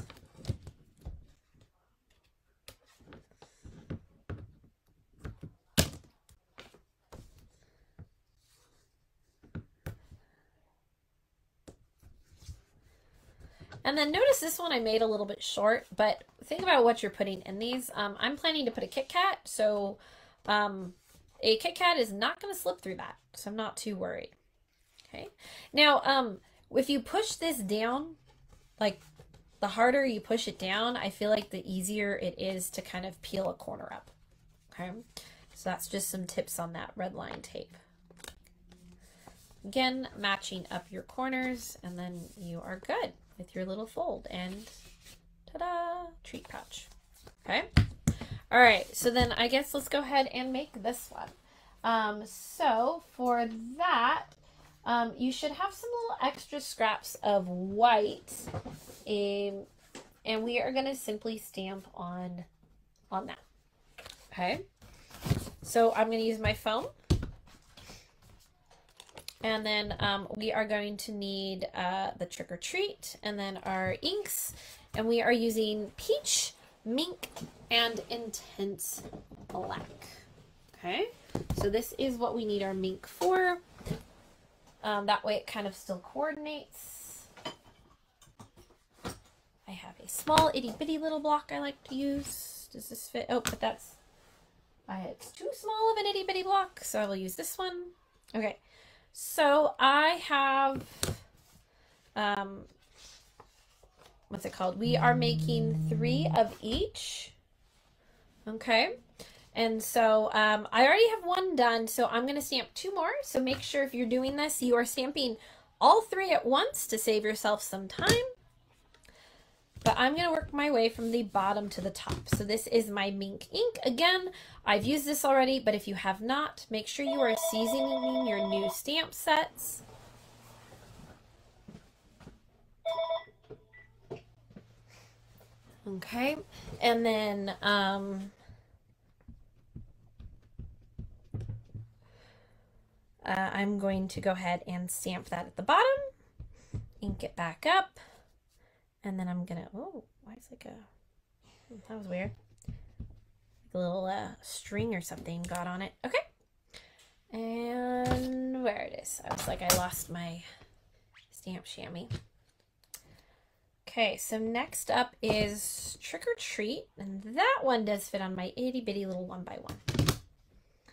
And then notice this one I made a little bit short, but think about what you're putting in these. I'm planning to put a Kit Kat, so a Kit Kat is not going to slip through that, so I'm not too worried. Okay. Now, if you push this down, like the harder you push it down, I feel like the easier it is to kind of peel a corner up. Okay. So that's just some tips on that red line tape. Again, matching up your corners, and then you are good with your little fold and ta-da, treat pouch. Okay. All right. So then I guess let's go ahead and make this one. So for that, you should have some little extra scraps of white, and we are going to simply stamp on that. Okay. So I'm going to use my foam. And then we are going to need the trick or treat, and then our inks, and we are using peach, mink, and intense black. Okay, so this is what we need our mink for. That way it kind of still coordinates. I have a small itty bitty little block I like to use. Does this fit? Oh, but that's, it's too small of an itty bitty block, so I will use this one. Okay. So I have, what's it called? We are making 3 of each. Okay. And so I already have one done, so I'm going to stamp 2 more. So make sure if you're doing this, you are stamping all 3 at once to save yourself some time. But I'm going to work my way from the bottom to the top. So this is my mink ink. Again, I've used this already, but if you have not, make sure you are seasoning your new stamp sets. Okay. And then, I'm going to go ahead and stamp that at the bottom, ink it back up. And then I'm gonna, oh, why is like a, that was weird. Like a little string or something got on it. Okay. And where it is. I was like, I lost my stamp chamois. Okay, so next up is trick or treat. And that one does fit on my itty bitty little 1x1.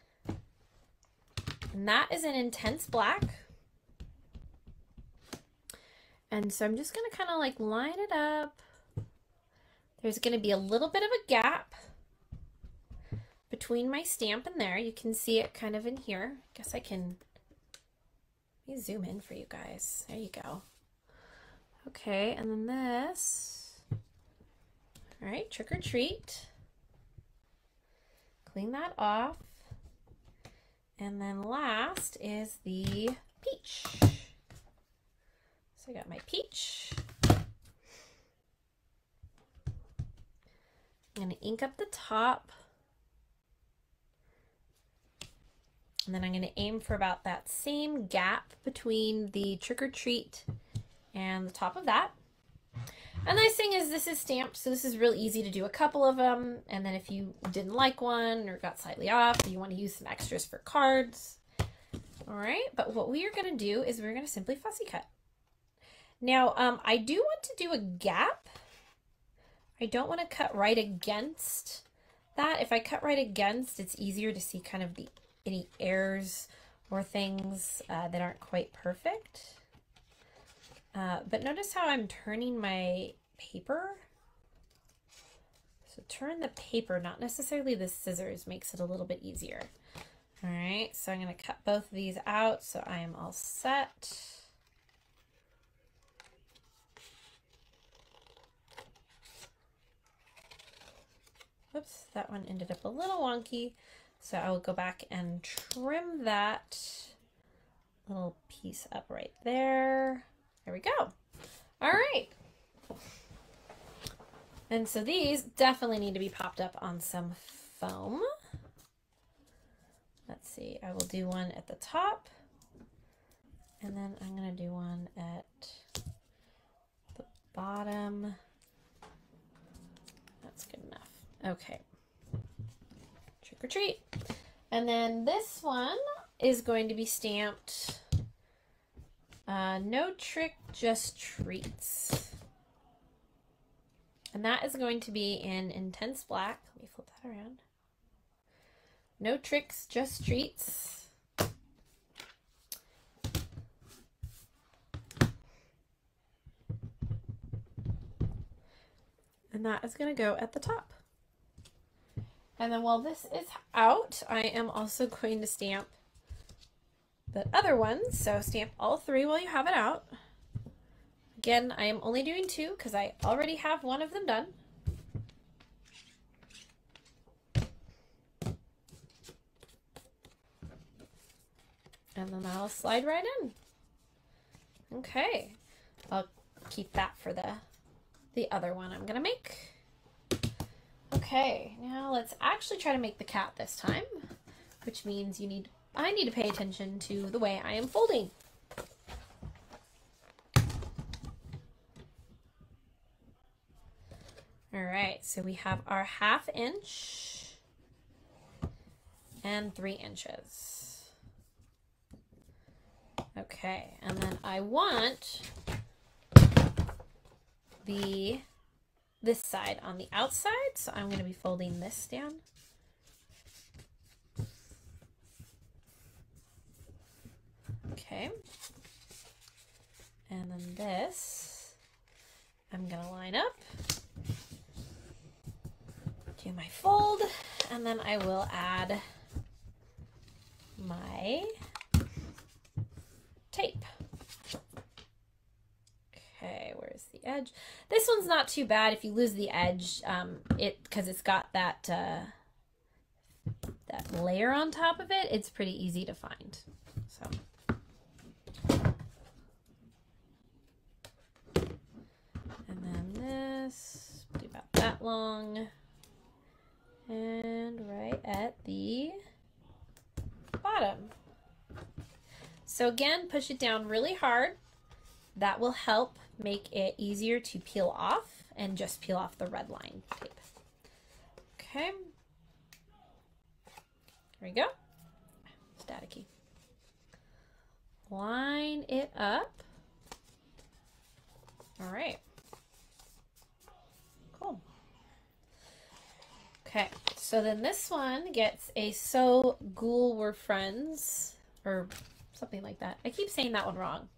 And that is an intense black. And so I'm just going to kind of like line it up. There's going to be a little bit of a gap between my stamp and there. You can see it kind of in here. I guess I can, let me zoom in for you guys. There you go. Okay. And then this, all right, trick or treat. Clean that off. And then last is the peach. So I got my peach. I'm going to ink up the top. And then I'm going to aim for about that same gap between the trick or treat and the top of that. And the nice thing is this is stamped, so this is real easy to do a couple of them. And then if you didn't like one or got slightly off, you want to use some extras for cards. All right, but what we are going to do is we're going to simply fussy cut. Now, I do want to do a gap. I don't want to cut right against that. If I cut right against, it's easier to see kind of the any errors or things that aren't quite perfect. But notice how I'm turning my paper. So turn the paper, not necessarily the scissors, makes it a little bit easier. All right, so I'm going to cut both of these out so I am all set. Oops, that one ended up a little wonky. So I will go back and trim that little piece up right there. There we go. All right. And so these definitely need to be popped up on some foam. Let's see, I will do one at the top, and then I'm going to do one at the bottom. That's good enough. Okay. Trick or treat. And then this one is going to be stamped no trick, just treats. And that is going to be in Intense Black. Let me flip that around. No tricks, just treats. And that is going to go at the top. And then while this is out, I am also going to stamp the other ones. So stamp all three while you have it out. Again, I am only doing two because I already have one of them done. And then that'll slide right in. Okay. I'll keep that for the other one I'm gonna make. Okay, now let's actually try to make the cat this time, which means I need to pay attention to the way I am folding. All right, so we have our 1/2 inch and 3 inches. Okay, and then I want this side on the outside, so I'm going to be folding this down. Okay, and then this I'm going to line up, do my fold, and then I will add my tape. Okay, where's the edge? This one's not too bad if you lose the edge, because it's got that that layer on top of it. It's pretty easy to find. So and then this, do about that long, and right at the bottom. So again, push it down really hard. That will help make it easier to peel off, and just peel off the red line tape. Okay. There we go. Staticky. Line it up. All right. Cool. Okay, so then this one gets a So Ghoul We're Friends, or something like that. I keep saying that one wrong.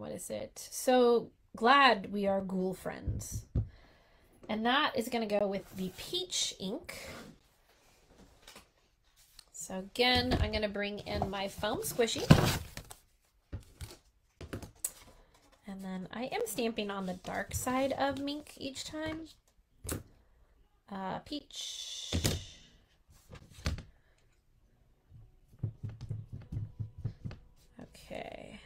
What is it? So Glad We Are Ghoul Friends. And that is going to go with the peach ink. So again, I'm going to bring in my foam squishy. And then I am stamping on the dark side of mink each time. Peach. Okay.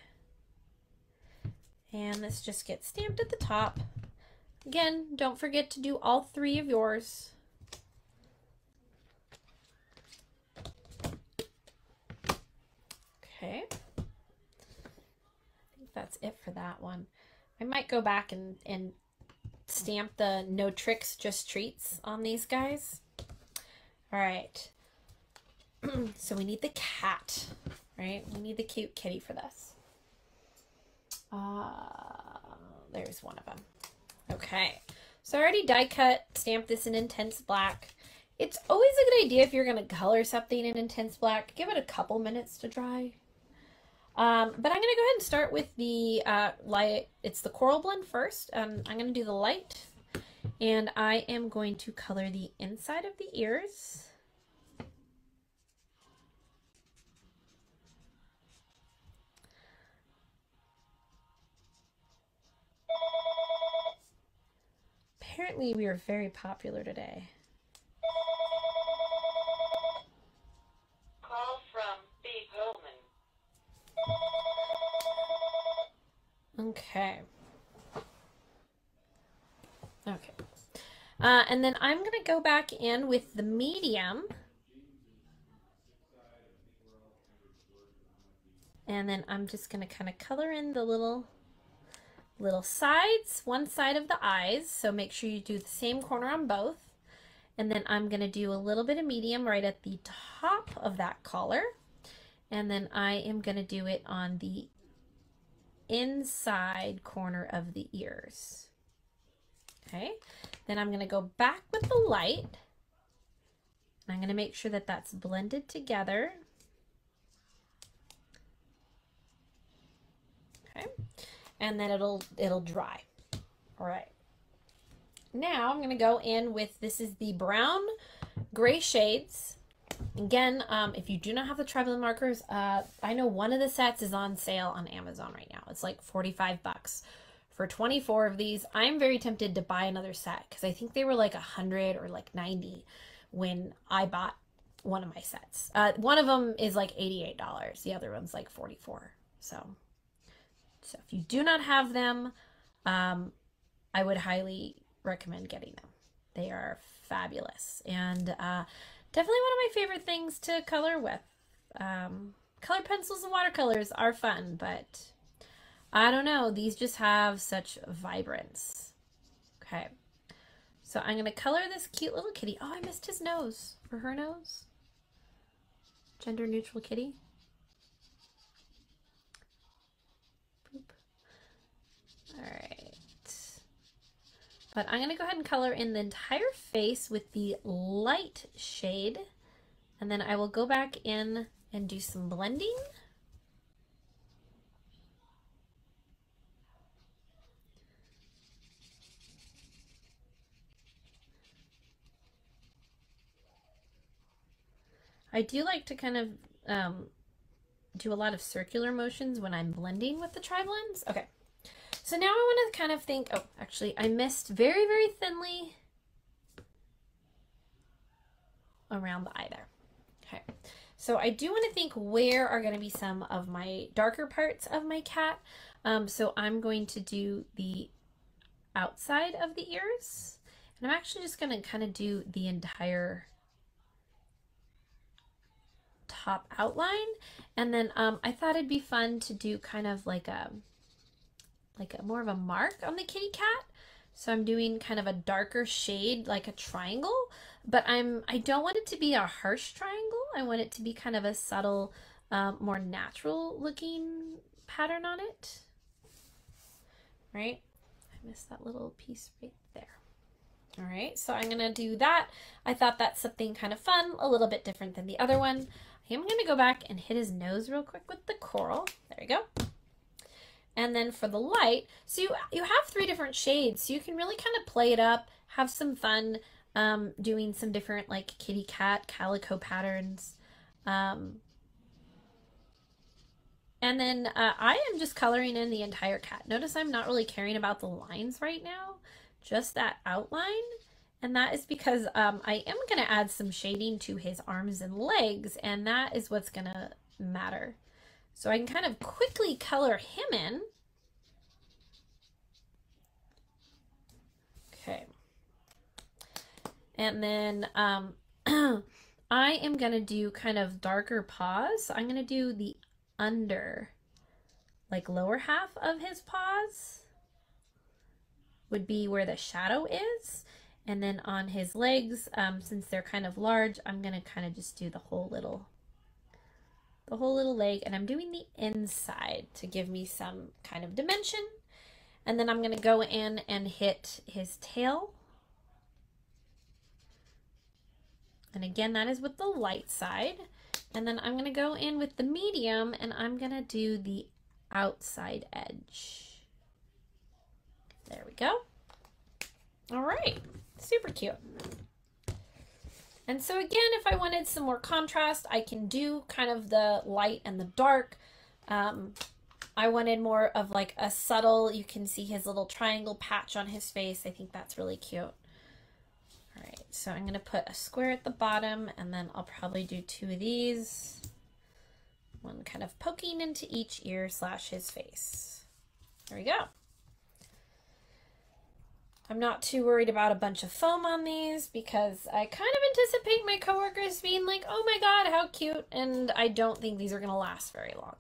And this just gets stamped at the top. Again, don't forget to do all three of yours. Okay. I think that's it for that one. I might go back and stamp the no tricks, just treats on these guys. All right. So we need the cat, right? We need the cute kitty for this. There's one of them. Okay. So I already die cut, stamped this in Intense Black. It's always a good idea if you're going to color something in Intense Black, give it a couple minutes to dry. But I'm going to go ahead and start with the light. It's the coral blend first. I'm going to do the light, and I am going to color the inside of the ears. Apparently we are very popular today. Call from Holman. Okay. And then I'm going to go back in with the medium. And then I'm just going to kind of color in the little sides, one side of the eyes. So make sure you do the same corner on both. And then I'm going to do a little bit of medium right at the top of that collar. And then I am going to do it on the inside corner of the ears. Okay, then I'm going to go back with the light. I'm going to make sure that that's blended together. Okay, and then it'll dry. All right. Now I'm going to go in with, this is the brown gray shades. Again, if you do not have the tri-blend markers, I know one of the sets is on sale on Amazon right now. It's like 45 bucks for 24 of these. I'm very tempted to buy another set because I think they were like 100 or like 90 when I bought one of my sets. One of them is like $88. The other one's like 44. So if you do not have them, I would highly recommend getting them. They are faBOOlous and definitely one of my favorite things to color with. Colored pencils and watercolors are fun, but I don't know, these just have such vibrance. Okay, so I'm gonna color this cute little kitty. Oh, I missed his nose, or her nose. Gender neutral kitty. Boop. All right. But I'm gonna go ahead and color in the entire face with the light shade, and then I will go back in and do some blending. I do like to kind of do a lot of circular motions when I'm blending with the tri-blends. Okay, so now I want to kind of think, oh, actually I missed very, very thinly around the eye there. Okay, so I do want to think where are going to be some of my darker parts of my cat. So I'm going to do the outside of the ears, and I'm actually just going to kind of do the entire top outline. And then I thought it'd be fun to do kind of like a more of a mark on the kitty cat. So I'm doing kind of a darker shade, like a triangle, but I don't want it to be a harsh triangle. I want it to be kind of a subtle, more natural looking pattern on it. Right? I missed that little piece right there. All right, so I'm gonna do that. I thought that's something kind of fun, a little bit different than the other one. I'm gonna go back and hit his nose real quick with the coral. There you go. And then for the light, so you have three different shades, so you can really kind of play it up, have some fun doing some different like kitty cat calico patterns. And then I am just coloring in the entire cat. Notice I'm not really caring about the lines right now, just that outline. And that is because I am gonna add some shading to his arms and legs, and that is what's gonna matter. So I can kind of quickly color him in. Okay. And then I am gonna do kind of darker paws. So I'm gonna do the under, like lower half of his paws would be where the shadow is. And then on his legs, since they're kind of large, I'm gonna kind of just do the whole little leg, and I'm doing the inside to give me some kind of dimension. And then I'm gonna go in and hit his tail. And again, that is with the light side. And then I'm gonna go in with the medium, and I'm gonna do the outside edge. There we go. All right, super cute. And so again, if I wanted some more contrast, I can do kind of the light and the dark. I wanted more of like a subtle, you can see his little triangle patch on his face. I think that's really cute. All right, so I'm gonna put a square at the bottom, and then I'll probably do two of these. One kind of poking into each ear / his face. There we go. I'm not too worried about a bunch of foam on these because I kind of anticipate my coworkers being like, oh my god, how cute, and I don't think these are going to last very long.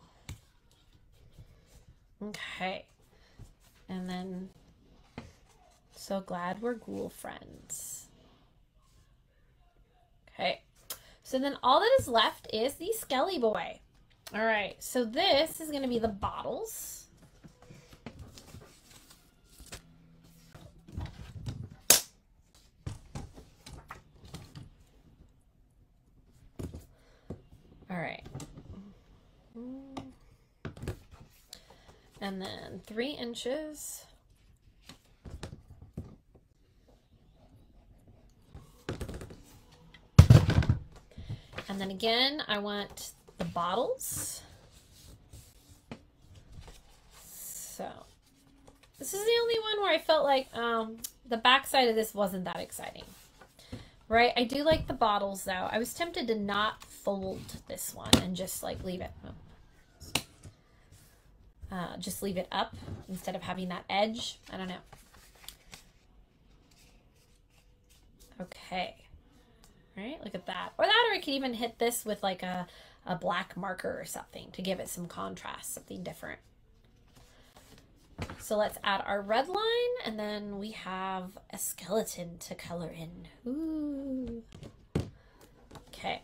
Okay. And then, so glad we're ghoul friends. Okay. So then all that is left is the Skelly Boy. All right. So this is going to be the bottles. All right. And then 3 inches. And then again, I want the bottles. So this is the only one where I felt like the backside of this wasn't that exciting, right? I do like the bottles though. I was tempted to not fold this one and just like leave it. Just leave it up instead of having that edge. I don't know. Okay. All right, look at that. Or that, or I could even hit this with like a black marker or something to give it some contrast, something different. So let's add our red line, and then we have a skeleton to color in. Ooh. Okay.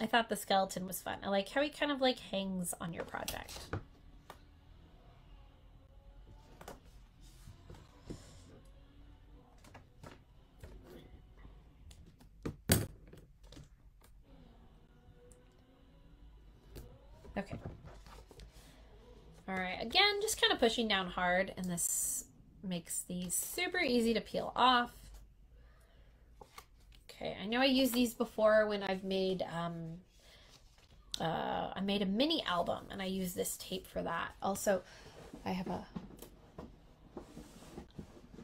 I thought the skeleton was fun. I like how he kind of like hangs on your project. Okay. All right. Again, just kind of pushing down hard, and this makes these super easy to peel off. Okay, I know I used these before when I've made, I made a mini album, and I used this tape for that. Also, I have a,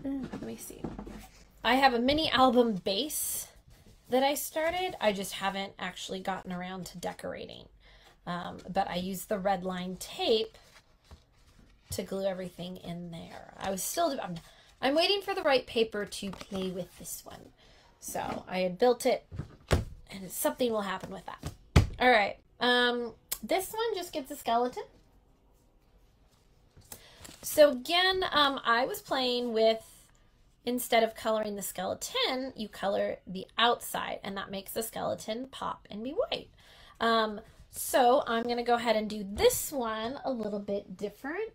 let me see. I have a mini album base that I started. I just haven't actually gotten around to decorating. But I used the red line tape to glue everything in there. I was still, I'm waiting for the right paper to play with this one. So I had built it, and something will happen with that. All right. This one just gets a skeleton. So again, I was playing with, instead of coloring the skeleton, you color the outside, and that makes the skeleton pop and be white. So I'm going to go ahead and do this one a little bit different.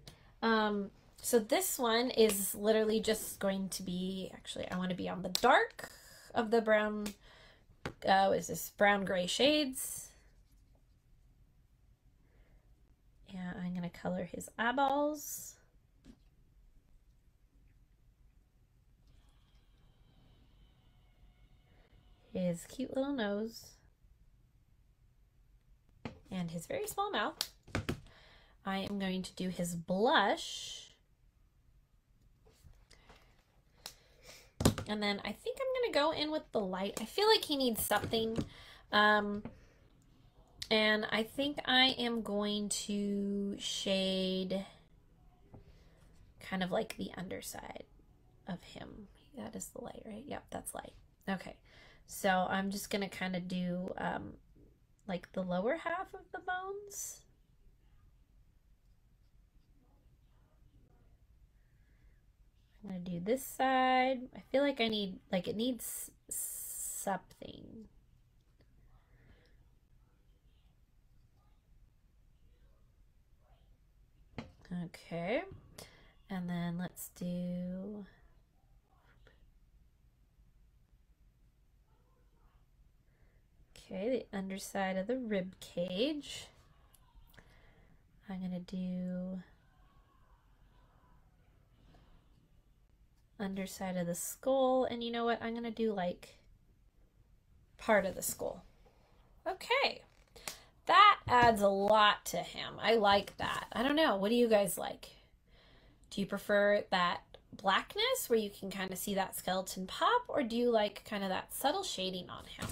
So this one is literally just going to be, actually, I want to be on the dark of the brown, what is this, brown gray shades. Yeah, I'm gonna color his eyeballs. His cute little nose. And his very small mouth. I am going to do his blush. And then I think I'm going to go in with the light. I feel like he needs something. And I think I am going to shade kind of like the underside of him. That is the light, right? Yep, that's light. Okay. So I'm just going to kind of do like the lower half of the bones. I'm gonna do this side. I feel like I need, like, it needs something. Okay, and then let's do, okay, the underside of the rib cage. I'm gonna do underside of the skull, and you know what, I'm gonna do like part of the skull. Okay, that adds a lot to him. I like that. I don't know, what do you guys like? Do you prefer that blackness where you can kind of see that skeleton pop, or do you like kind of that subtle shading on him?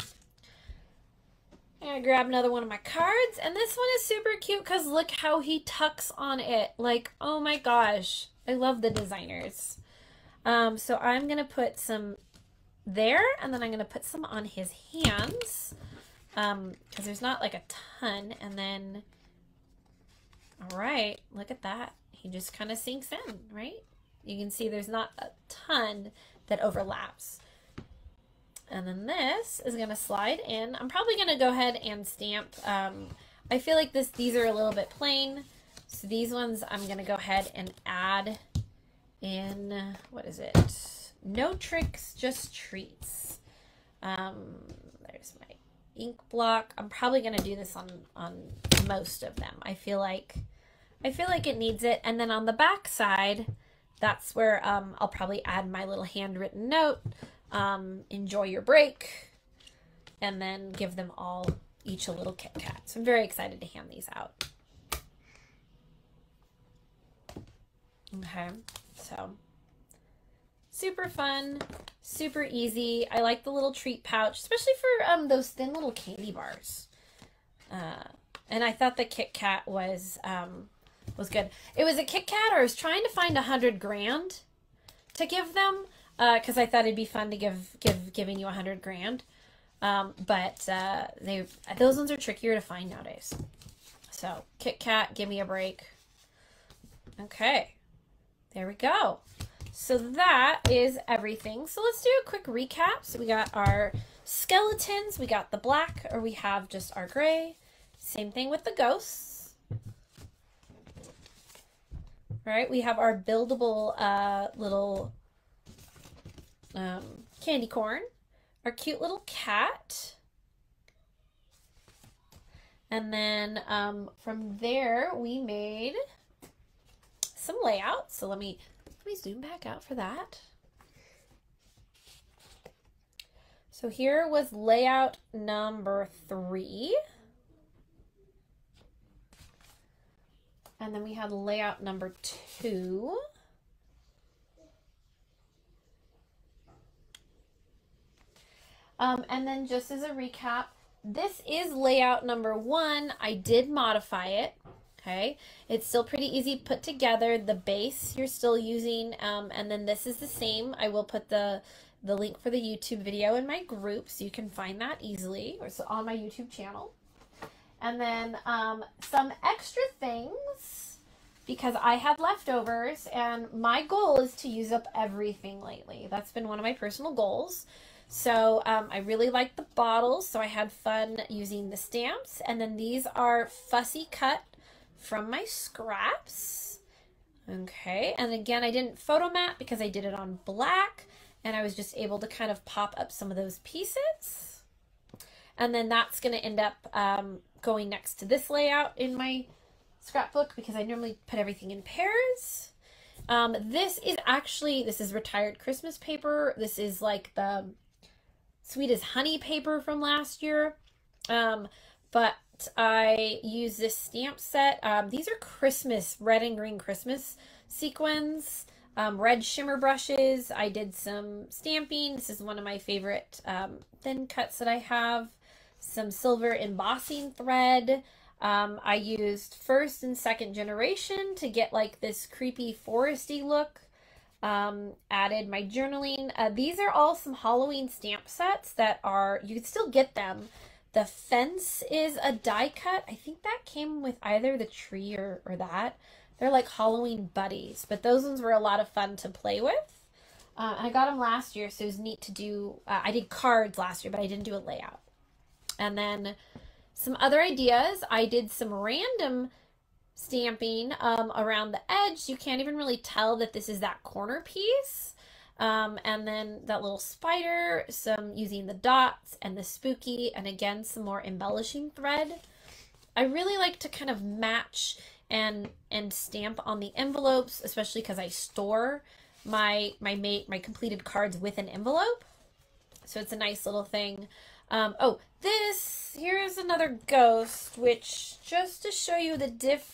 I'm gonna grab another one of my cards, and this one is super cute because look how he tucks on it. Like, oh my gosh, I love the designers. So I'm gonna put some there, and then I'm gonna put some on his hands because there's not like a ton. And then, all right, look at that. He just kind of sinks in, right? You can see there's not a ton that overlaps. And then this is going to slide in. I'm probably going to go ahead and stamp. I feel like these are a little bit plain. So these ones I'm going to go ahead and add in, what is it? No tricks, just treats. There's my ink block. I'm probably going to do this on most of them. I feel like it needs it. And then on the back side, that's where I'll probably add my little handwritten note. Enjoy your break, and then give them all each a little Kit Kat. So I'm very excited to hand these out. Okay, so super fun, super easy. I like the little treat pouch, especially for those thin little candy bars. And I thought the Kit Kat was good. It was a Kit Kat, or I was trying to find 100 grand to give them. Because I thought it'd be fun to giving you 100 grand, but those ones are trickier to find nowadays. So Kit Kat, give me a break. Okay, there we go. So that is everything. So let's do a quick recap. So we got our skeletons, we got the black, or we have just our gray. Same thing with the ghosts. All right, we have our buildable little. Candy corn, our cute little cat, and then from there we made some layouts. So let me zoom back out for that. So here was layout number 3, and then we had layout number 2. And then just as a recap, this is layout number 1. I did modify it. Okay. It's still pretty easy put together. The base you're still using. And then this is the same. I will put the link for the YouTube video in my group, so you can find that easily, or so on my YouTube channel. And then, some extra things because I had leftovers, and my goal is to use up everything lately. That's been one of my personal goals. So I really like the bottles, so I had fun using the stamps. And then these are fussy cut from my scraps. Okay, and again, I didn't photo map because I did it on black, and I was just able to kind of pop up some of those pieces. And then that's going to end up going next to this layout in my scrapbook, because I normally put everything in pairs. This is retired Christmas paper. This is like the sweet as honey paper from last year, but I use this stamp set. These are Christmas, red and green Christmas sequins, red shimmer brushes. I did some stamping. This is one of my favorite thin cuts that I have. Some silver embossing thread. I used 1st and 2nd generation to get like this creepy foresty look. Added my journaling. These are all some Halloween stamp sets that are, you can still get them. The fence is a die cut. I think that came with either the tree or that. They're like Halloween buddies, but those ones were a lot of fun to play with. And I got them last year, so it was neat to do. I did cards last year, but I didn't do a layout. And then some other ideas, I did some random stamping around the edge. You can't even really tell that this is that corner piece. And then that little spider, some using the dots and the spooky, and again, some more embellishing thread. I really like to kind of match and stamp on the envelopes, especially because I store my completed cards with an envelope. So it's a nice little thing. Here is another ghost, which just to show you the difference,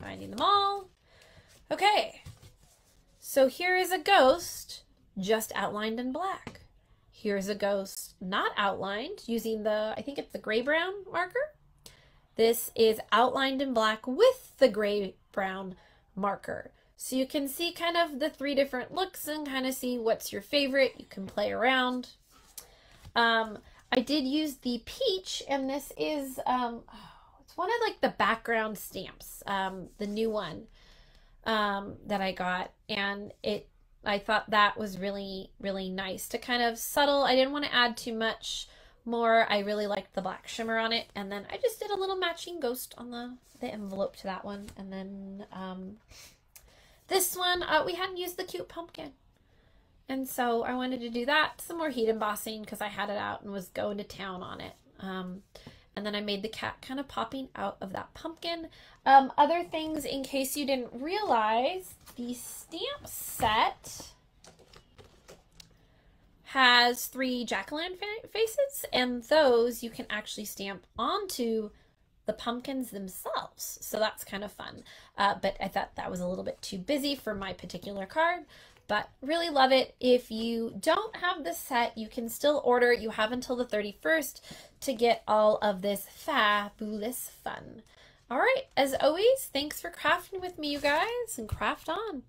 finding them all. Okay, so here is a ghost just outlined in black. Here's a ghost not outlined using the, I think it's the gray-brown marker. This is outlined in black with the gray-brown marker. So you can see kind of the three different looks and kind of see what's your favorite. You can play around. I did use the peach, and this is, it's one of like the background stamps, the new one that I got. And it, I thought that was really, really nice to kind of subtle. I didn't want to add too much more. I really liked the black shimmer on it. And then I just did a little matching ghost on the envelope to that one. And then this one, we hadn't used the cute pumpkin. And so I wanted to do that, some more heat embossing because I had it out and was going to town on it. And then I made the cat kind of popping out of that pumpkin. Other things, in case you didn't realize, the stamp set has 3 jack-o'-lantern faces, and those you can actually stamp onto the pumpkins themselves. So that's kind of fun. But I thought that was a little bit too busy for my particular card. But really love it. If you don't have this set, you can still order. You have until the 31st to get all of this faBOOlous fun. All right, as always, thanks for crafting with me, you guys, and craft on.